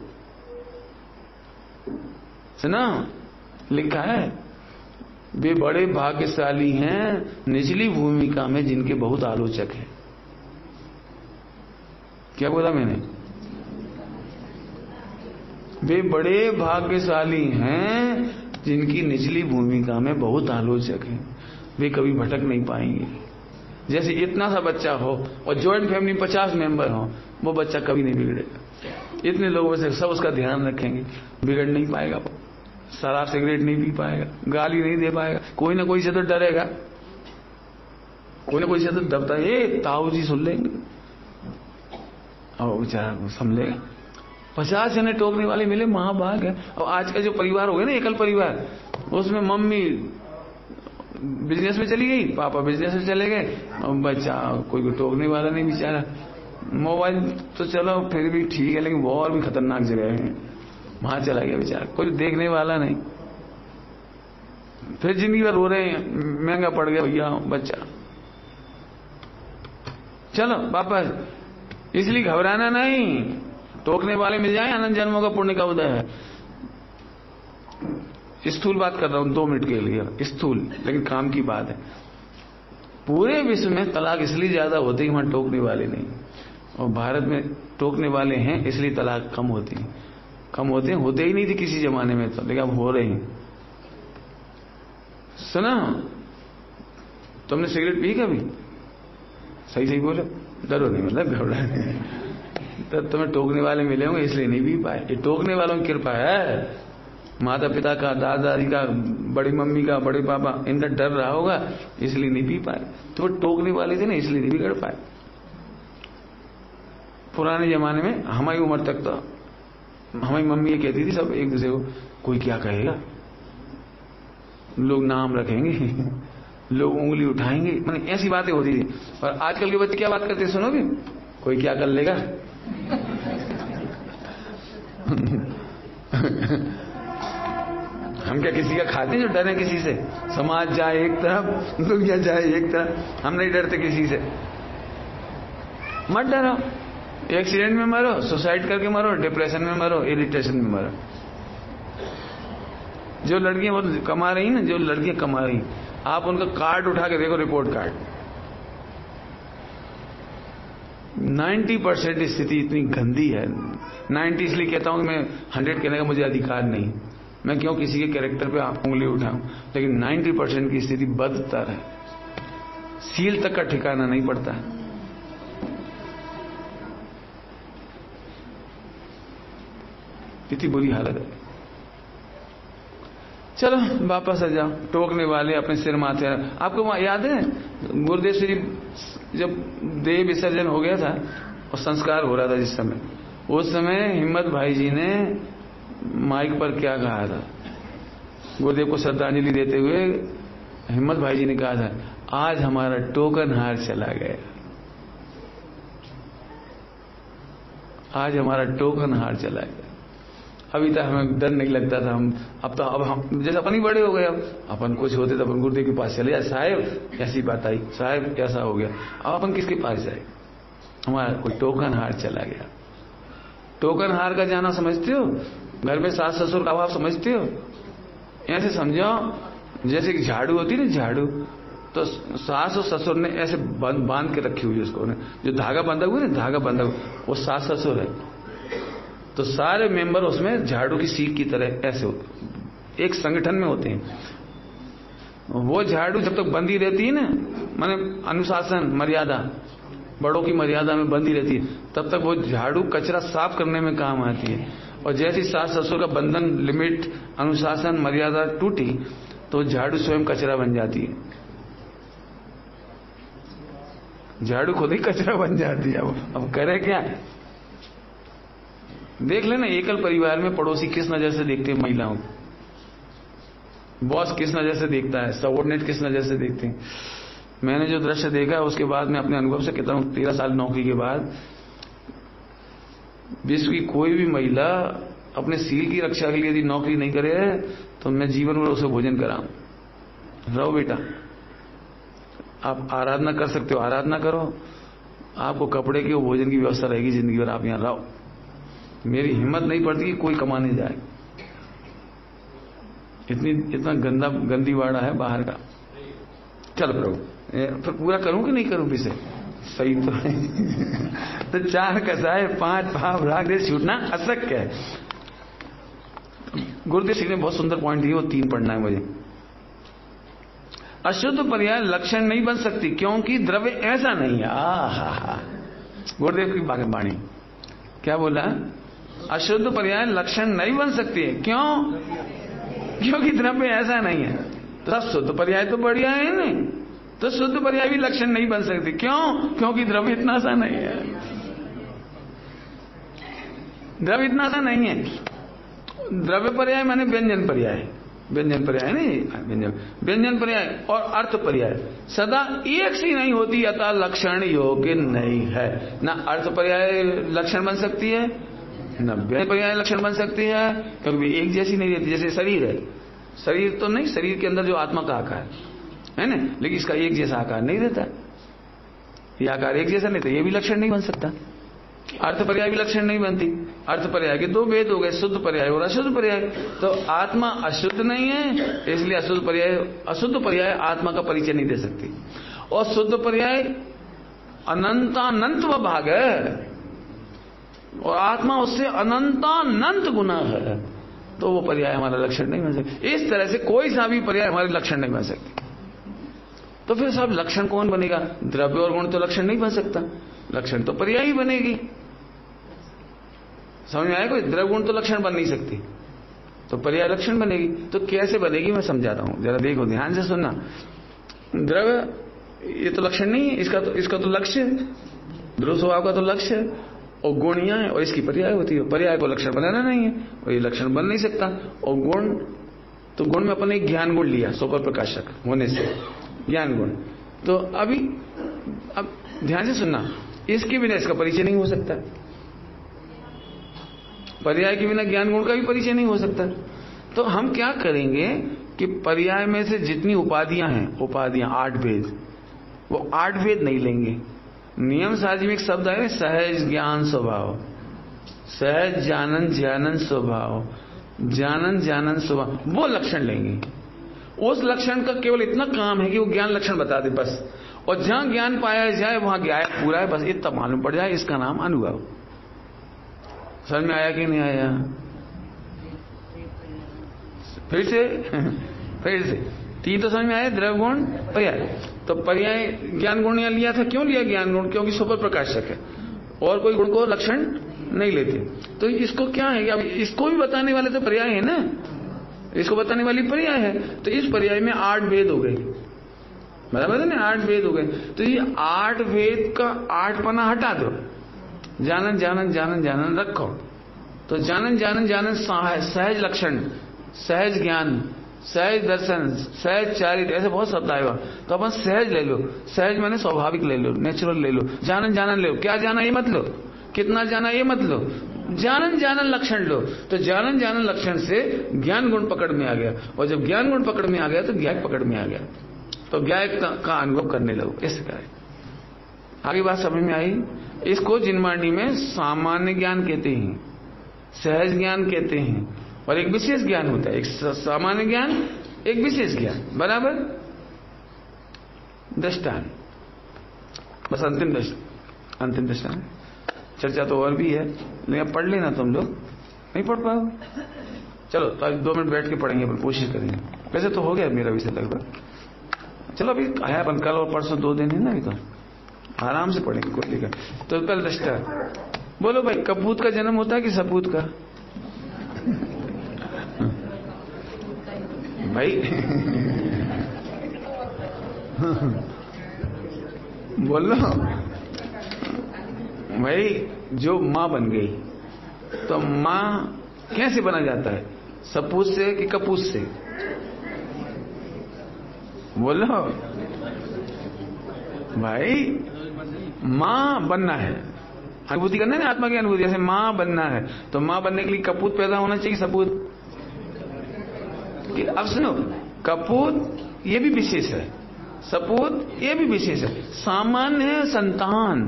सुना लिखा है, वे बड़े भाग्यशाली हैं निचली भूमिका में जिनके बहुत आलोचक हैं। क्या बोला मैंने? वे बड़े भाग्यशाली हैं जिनकी निचली भूमिका में बहुत आलोचक हैं, वे कभी भटक नहीं पाएंगे। जैसे इतना सा बच्चा हो और जॉइंट फैमिली 50 मेंबर हो, वो बच्चा कभी नहीं बिगड़ेगा, इतने लोगों से सब उसका ध्यान रखेंगे, बिगड़ नहीं पाएगा वो, शराब सिगरेट नहीं पी पाएगा, गाली नहीं दे पाएगा, कोई ना कोई से तो डरेगा, कोई ना कोई से तो डरता है, ये ताऊ जी सुन लेंगे और बेचारा समझेगा। 50 जने टोकने वाले मिले, महाभाग है। और आज का जो परिवार हो गया ना एकल परिवार, उसमें मम्मी बिजनेस में चली गई, पापा बिजनेस में चले गए और बच्चा कोई टोकने वाला नहीं बेचारा। मोबाइल तो चलो फिर भी ठीक है, लेकिन वो और भी खतरनाक जगह है, वहां चला गया बेचारा, कोई देखने वाला नहीं, फिर जिंदगी भर रो रहे हैं, महंगा पड़ गया भैया बच्चा। चलो वापस, इसलिए घबराना नहीं, टोकने वाले मिल जाए, अनंत जन्मों का पुण्य का उदय है। स्थूल बात कर रहा हूं 2 मिनट के लिए, स्थूल लेकिन काम की बात है। पूरे विश्व में तलाक इसलिए ज्यादा होती है वहां टोकने वाले नहीं, और भारत में टोकने वाले हैं इसलिए तलाक कम होती है, होते ही नहीं थे किसी जमाने में तो, लेकिन अब हो रहे हैं। सुना तुमने सिगरेट पी कभी? सही सही बोलो, डरो नहीं मतलब घबरा नहीं, तब तुम्हें टोकने वाले मिले होंगे इसलिए नहीं पी पाए। ये टोकने वालों की कृपा है, माता पिता का, दादा दादी का, बड़ी मम्मी का, बड़े पापा, इनका डर रहा होगा इसलिए नहीं पी पाए। तो वो टोकने वाले थे ना इसलिए नहीं बिगड़ पाए। पुराने जमाने में हमारी उम्र तक तो हमारी मम्मी ये कहती थी सब एक दूसरे को, कोई क्या कहेगा, लोग नाम रखेंगे, लोग उंगली उठाएंगे, मैंने ऐसी बातें होती थी। और आजकल के बच्चे क्या बात करते हैं सुनोगे, कोई क्या कर लेगा हम क्या किसी का खाते हैं जो डरे किसी से? समाज जाए एक तरफ, दुनिया जाए एक तरफ, हम नहीं डरते किसी से। मत डरो, एक्सीडेंट में मरो, सुसाइड करके मरो, डिप्रेशन में मरो, इरिटेशन में मरो। जो लड़कियां बहुत कमा रही ना, जो लड़कियां कमा रही, आप उनका कार्ड उठा के देखो, रिपोर्ट कार्ड, 90% स्थिति इतनी गंदी है। 90 इसलिए कहता हूं कि मैं 100 कहने का मुझे अधिकार नहीं, मैं क्यों किसी के कैरेक्टर पे आप उंगली उठाऊं, लेकिन 90% की स्थिति बदतर है, सील तक का ठिकाना नहीं पड़ता है। इतनी बुरी हालत है। चलो वापस आ जाओ, टोकने वाले अपने सिर माथे। आपको वहां याद है गुरुदेव श्री जब देह विसर्जन हो गया था और संस्कार हो रहा था जिस समय, उस समय हिम्मत भाई जी ने माइक पर क्या कहा था? गुरुदेव को श्रद्धांजलि देते हुए हिम्मत भाई जी ने कहा था, आज हमारा टोकन हार चला गया, आज हमारा टोकन हार चला गया। अभी तक हमें डर नहीं लगता था, हम अब तो हम जैसे अपन ही बड़े हो गए, अब अपन कुछ होते तो अपन गुरुदेव के पास चले जाए, साहेब कैसी बात आई, साहेब कैसा हो गया, अब अपन किसके पास जाए, हमारा कोई टोकन हार चला गया। टोकन हार का जाना समझते हो? घर में सास ससुर का अभाव समझते हो? ऐसे समझो जैसे कि झाड़ू होती है ना, झाड़ू तो सास और ससुर ने ऐसे बांध के रखी हुई उसको, जो धागा बांधा हुआ है ना, धागा बांधा हुआ वो सास ससुर है, तो सारे मेंबर उसमें झाड़ू की सीख की तरह ऐसे होते, एक संगठन में होते हैं। वो झाड़ू जब तक बंधी रहती है ना, माने अनुशासन मर्यादा, बड़ों की मर्यादा में बंधी रहती है, तब तक वो झाड़ू कचरा साफ करने में काम आती है। और जैसे सास ससुर का बंधन लिमिट अनुशासन मर्यादा टूटी तो झाड़ू स्वयं कचरा बन जाती है, झाड़ू खुद ही कचरा बन जाती है। अब करे क्या? देख लेना एकल परिवार में पड़ोसी किस नजर से देखते हैं महिलाओं को, बॉस किस नजर से देखता है, सबॉर्डिनेट किस नजर से देखते हैं। मैंने जो दृश्य देखा उसके बाद मैं अपने अनुभव से कहता हूं, 13 साल नौकरी के बाद विश्व की कोई भी महिला अपने सील की रक्षा के लिए यदि नौकरी नहीं करे तो मैं जीवन भर उसे भोजन कराऊं। रहो बेटा, आप आराधना कर सकते हो, आराधना करो, आपको कपड़े की भोजन की व्यवस्था रहेगी जिंदगी भर, आप यहां रहो। मेरी हिम्मत नहीं पड़ती कि कोई कमाने जाए, इतना गंदीवाड़ा है बाहर का। चल प्रभु, फिर पूरा करूं कि नहीं करूं? इसे सही तो है। तो 4 कसाय 5 पाप राग दे छूटना अशक्य है। गुरुदेव सिंह ने बहुत सुंदर पॉइंट दिए, वो 3 पढ़ना है मुझे। अशुद्ध पर्याय लक्षण नहीं बन सकती क्योंकि द्रव्य ऐसा नहीं है। आहा, गुरुदेव की बाग वाणी, क्या बोला? अशुद्ध पर्याय लक्षण नहीं बन सकती है, क्यों? क्योंकि द्रव्य ऐसा नहीं है। तो शुद्ध पर्याय तो बढ़िया है नहीं, तो शुद्ध पर्याय भी लक्षण नहीं बन सकती, क्यों? क्योंकि द्रव्य इतना सा नहीं है, द्रव्य इतना सा नहीं है। द्रव्य पर्याय माने व्यंजन पर्याय, व्यंजन पर्याय नहीं, व्यंजन पर्याय और अर्थ पर्याय सदा एक सी नहीं होती, अतः लक्षण योग्य नहीं है। ना अर्थ पर्याय लक्षण बन सकती है, ना व्यंजन पर्याय लक्षण बन सकती है, क्योंकि एक जैसी नहीं रहती। जैसे शरीर है, शरीर तो नहीं, शरीर के अंदर जो आत्मा का आकार है ना, लेकिन इसका एक जैसा आकार नहीं रहता, ये आकार एक जैसा नहीं था, ये भी लक्षण नहीं बन सकता। अर्थ पर्याय भी लक्षण नहीं बनती। अर्थ पर्याय के 2 भेद हो गए, शुद्ध पर्याय और अशुद्ध पर्याय। तो आत्मा अशुद्ध नहीं है, इसलिए अशुद्ध पर्याय आत्मा का परिचय नहीं दे सकती। और शुद्ध पर्याय अनंतानंत भाग है और आत्मा उससे अनंतानंत गुना है, तो वो पर्याय हमारा लक्षण नहीं बन सकता। इस तरह से कोई सा भी पर्याय हमारे लक्षण नहीं बन सकती। तो फिर साहब लक्षण कौन बनेगा? द्रव्य और गुण तो लक्षण नहीं बन सकता, लक्षण तो पर्याय ही बनेगी। समझ में आया कोई? द्रव्य गुण तो लक्षण बन नहीं सकती, तो पर्याय लक्षण बनेगी। तो कैसे बनेगी मैं समझाता हूं, जरा देखो ध्यान से सुनना। द्रव्य ये तो लक्षण नहीं है, इसका तो लक्ष्य है, ध्रुव स्वभाव का तो लक्ष्य है, और गुणिया है और इसकी पर्याय होती है। पर्याय को लक्षण बनाना नहीं है और ये लक्षण बन नहीं सकता। और गुण तो गुण में अपन एक ज्ञान गुण लिया, सुपर प्रकाशक होने से ज्ञान गुण। तो अभी अब ध्यान से सुनना, इसके बिना इसका परिचय नहीं हो सकता, पर्याय के बिना ज्ञान गुण का भी परिचय नहीं हो सकता। तो हम क्या करेंगे कि पर्याय में से जितनी उपाधियां हैं, उपाधियां 8 भेद, वो 8 भेद नहीं लेंगे। नियम साजी में एक शब्द है सहज ज्ञान स्वभाव, सहज ज्ञानन स्वभाव, ज्ञानन स्वभाव, वो लक्षण लेंगे। उस लक्षण का केवल इतना काम है कि वो ज्ञान लक्षण बता दे बस, और जहां ज्ञान पाया जाए वहां गायब पूरा है, बस इतना मालूम पड़ जाए, इसका नाम अनुभव। समझ में आया कि नहीं आया? फिर से तीन तो समझ में आया, द्रव्य गुण पर्याय। तो पर्याय ज्ञान गुण यहां लिया था, क्यों लिया ज्ञान गुण? क्योंकि सुपर प्रकाशक है और कोई गुण को लक्षण नहीं लेते। तो इसको क्या है, अब इसको भी बताने वाले तो पर्याय है ना, इसको बताने वाली पर्याय है। तो इस पर्याय में 8 वेद हो गए, बराबर है ना, 8 वेद हो गए। तो ये 8 वेद का 8 पना हटा दो, जानन जानन जानन जानन रखो। तो जानन जानन जानन सहज लक्षण, सहज ज्ञान, सहज दर्शन, सहज चारित्र, ऐसे बहुत शब्द आएगा। तो अपन सहज ले लो, सहज माने स्वाभाविक ले लो, नेचुरल ले लो। जानन जानन ले लो, क्या जाना ये मत लो, कितना जाना ये मत लो, जानन जानन लक्षण लो। तो जानन जानन लक्षण से ज्ञान गुण पकड़ में आ गया, और जब ज्ञान गुण पकड़ में आ गया तो ज्ञान पकड़ में आ गया, तो ज्ञान का अनुभव करने लगो। इस तरह आगे बात समझ में आई। इसको जिनमानी में सामान्य ज्ञान कहते हैं, सहज ज्ञान कहते हैं, और एक विशेष ज्ञान होता है। एक सामान्य ज्ञान, एक विशेष ज्ञान, बराबर। दृष्टांत, बस अंतिम दृष्टांत। चर्चा तो और भी है, लेकिन पढ़ लेना तुम लोग, नहीं पढ़ पाओ चलो, तो 2 मिनट बैठ के पढ़ेंगे, अपन कोशिश करेंगे। वैसे तो हो गया मेरा विषय लगभग, चलो अभी आया अपन, कल और परसों 2 दिन है ना, अभी तो आराम से पढ़ेंगे, कोई दिक्कत। तो कल दृष्टांत बोलो भाई, कपूत का जन्म होता है कि सपूत का? भाई बोलो भाई, जो माँ बन गई तो माँ कैसे बना जाता है, सपूत से कि कपूत से? बोलो भाई, माँ बनना है, अनुभूति करना है ना, आत्मा की अनुभूति। जैसे माँ बनना है तो माँ बनने के लिए कपूत पैदा होना चाहिए, सपूत। अब सुनो, कपूत ये भी विशेष है, सपूत ये भी विशेष है। सामान्य है संतान,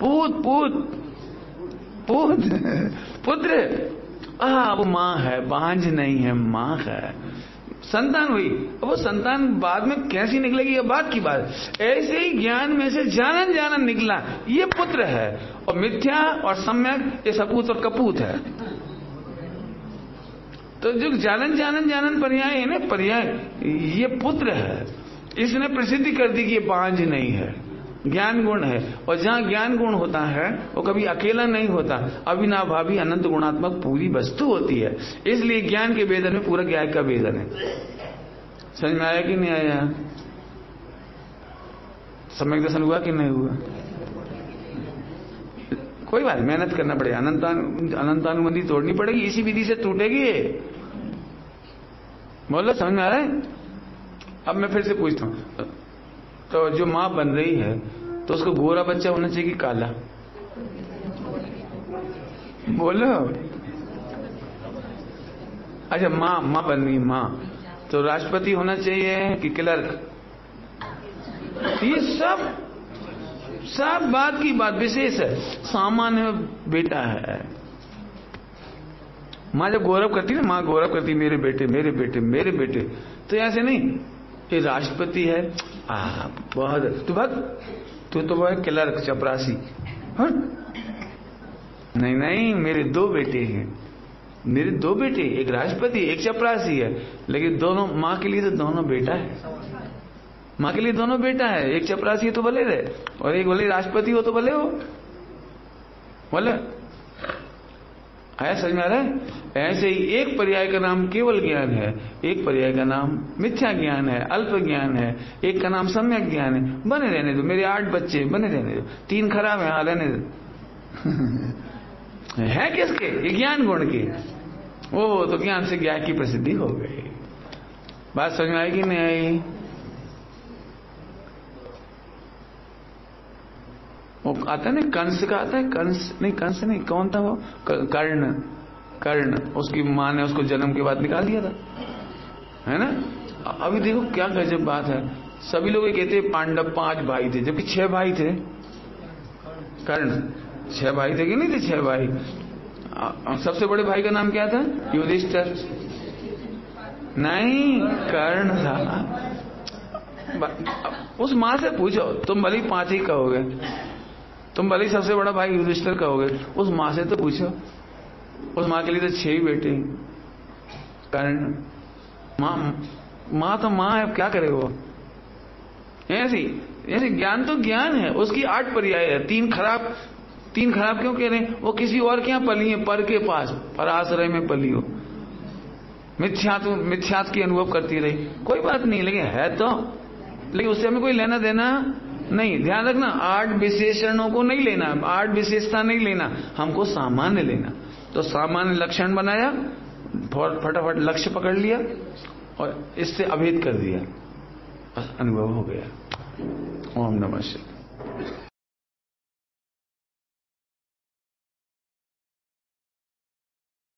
पूत पूत पूत पुत्र, अब माँ है, बांझ नहीं है, माँ है, संतान हुई। वो संतान बाद में कैसी निकलेगी ये बात की बात। ऐसे ही ज्ञान में से जानन जानन निकला, ये पुत्र है, और मिथ्या और सम्यक ये सपूत और कपूत है। तो जो जानन जानन जानन पर्याय है ना, पर्याय, ये पुत्र है, इसने प्रसिद्धि कर दी कि ये बांझ नहीं है, ज्ञान गुण है। और जहाँ ज्ञान गुण होता है वो कभी अकेला नहीं होता, अविनाभावी अनंत गुणात्मक पूरी वस्तु होती है। इसलिए ज्ञान के वेदन में पूरा ज्ञान का वेदन है। समझ में आया कि नहीं आया? सम्यक दर्शन हुआ कि नहीं हुआ? कोई बात, मेहनत करना पड़ेगा, अनंतानुबंधी तोड़नी पड़ेगी, इसी विधि से टूटेगी। बोलो, समझ में आ रहा है? अब मैं फिर से पूछता हूँ, तो जो माँ बन रही है तो उसको गोरा बच्चा होना चाहिए कि काला? बोलो। अच्छा, माँ बन रही, माँ तो राष्ट्रपति होना चाहिए कि क्लर्क? ये सब बात की बात विशेष है, सामान्य बेटा है। माँ जब गौरव करती है ना, माँ गौरव करती मेरे बेटे मेरे बेटे मेरे बेटे, तो ऐसे नहीं ये राष्ट्रपति है, बहुत तू तो बहुत क्लर्क चपरासी, हाँ? नहीं, मेरे 2 बेटे हैं, मेरे 2 बेटे, एक राष्ट्रपति एक चपरासी है, लेकिन दोनों माँ के लिए तो दोनों बेटा है, माँ के लिए दोनों बेटा है। एक चपरासी है तो भले रहे, और एक भले राष्ट्रपति हो तो भले हो। बोले, आया समझ में आ रहा है? ऐसे ही एक पर्याय का नाम केवल ज्ञान है, एक पर्याय का नाम मिथ्या ज्ञान है, अल्प ज्ञान है, एक का नाम सम्यक ज्ञान है। बने रहने दो, मेरे 8 बच्चे बने रहने दो, 3 खराब है, हाँ रहने दो। है किसके? ये ज्ञान गुण के। ओ तो ज्ञान से ज्ञान की प्रसिद्धि हो गई। बात समझ में आई कि नहीं आई? वो आता है ना, कंस का आता है, कंस नहीं, कौन था वो? कर्ण। उसकी माँ ने उसको जन्म के बाद निकाल दिया था, है ना? अभी देखो क्या गजब बात है, सभी लोग ये कहते हैं पांडव 5 भाई थे, जबकि 6 भाई थे। कर्ण 6 भाई थे कि नहीं थे? 6 भाई। सबसे बड़े भाई का नाम क्या था? युधिष्ठिर नहीं, कर्ण था। उस माँ से पूछो, तुम भली पांच ही कहोगे, तुम भली सबसे बड़ा भाई युधिष्ठिर कहोगे, उस माँ से तो पूछो। उस माँ के लिए तो छह ही बेटे हैं, कारण माँ तो माँ है, अब क्या करे वो। ऐसी ऐसे ज्ञान तो ज्ञान है, उसकी 8 पर्याय है। 3 खराब क्यों कह रहे हैं? वो किसी और के यहाँ पली है, पर के पास, पर आश्रय में पली हो, मिथ्यात की अनुभव करती रही, कोई बात नहीं, लेकिन है तो, लेकिन उससे हमें कोई लेना देना नहीं। ध्यान रखना, 8 विशेषणों को नहीं लेना, 8 विशेषता नहीं लेना, हमको सामान्य लेना। तो सामान्य लक्षण बनाया, फटाफट लक्ष्य पकड़ लिया और इससे अभेद कर दिया, बस अनुभव हो गया। ओम नमः शिवाय।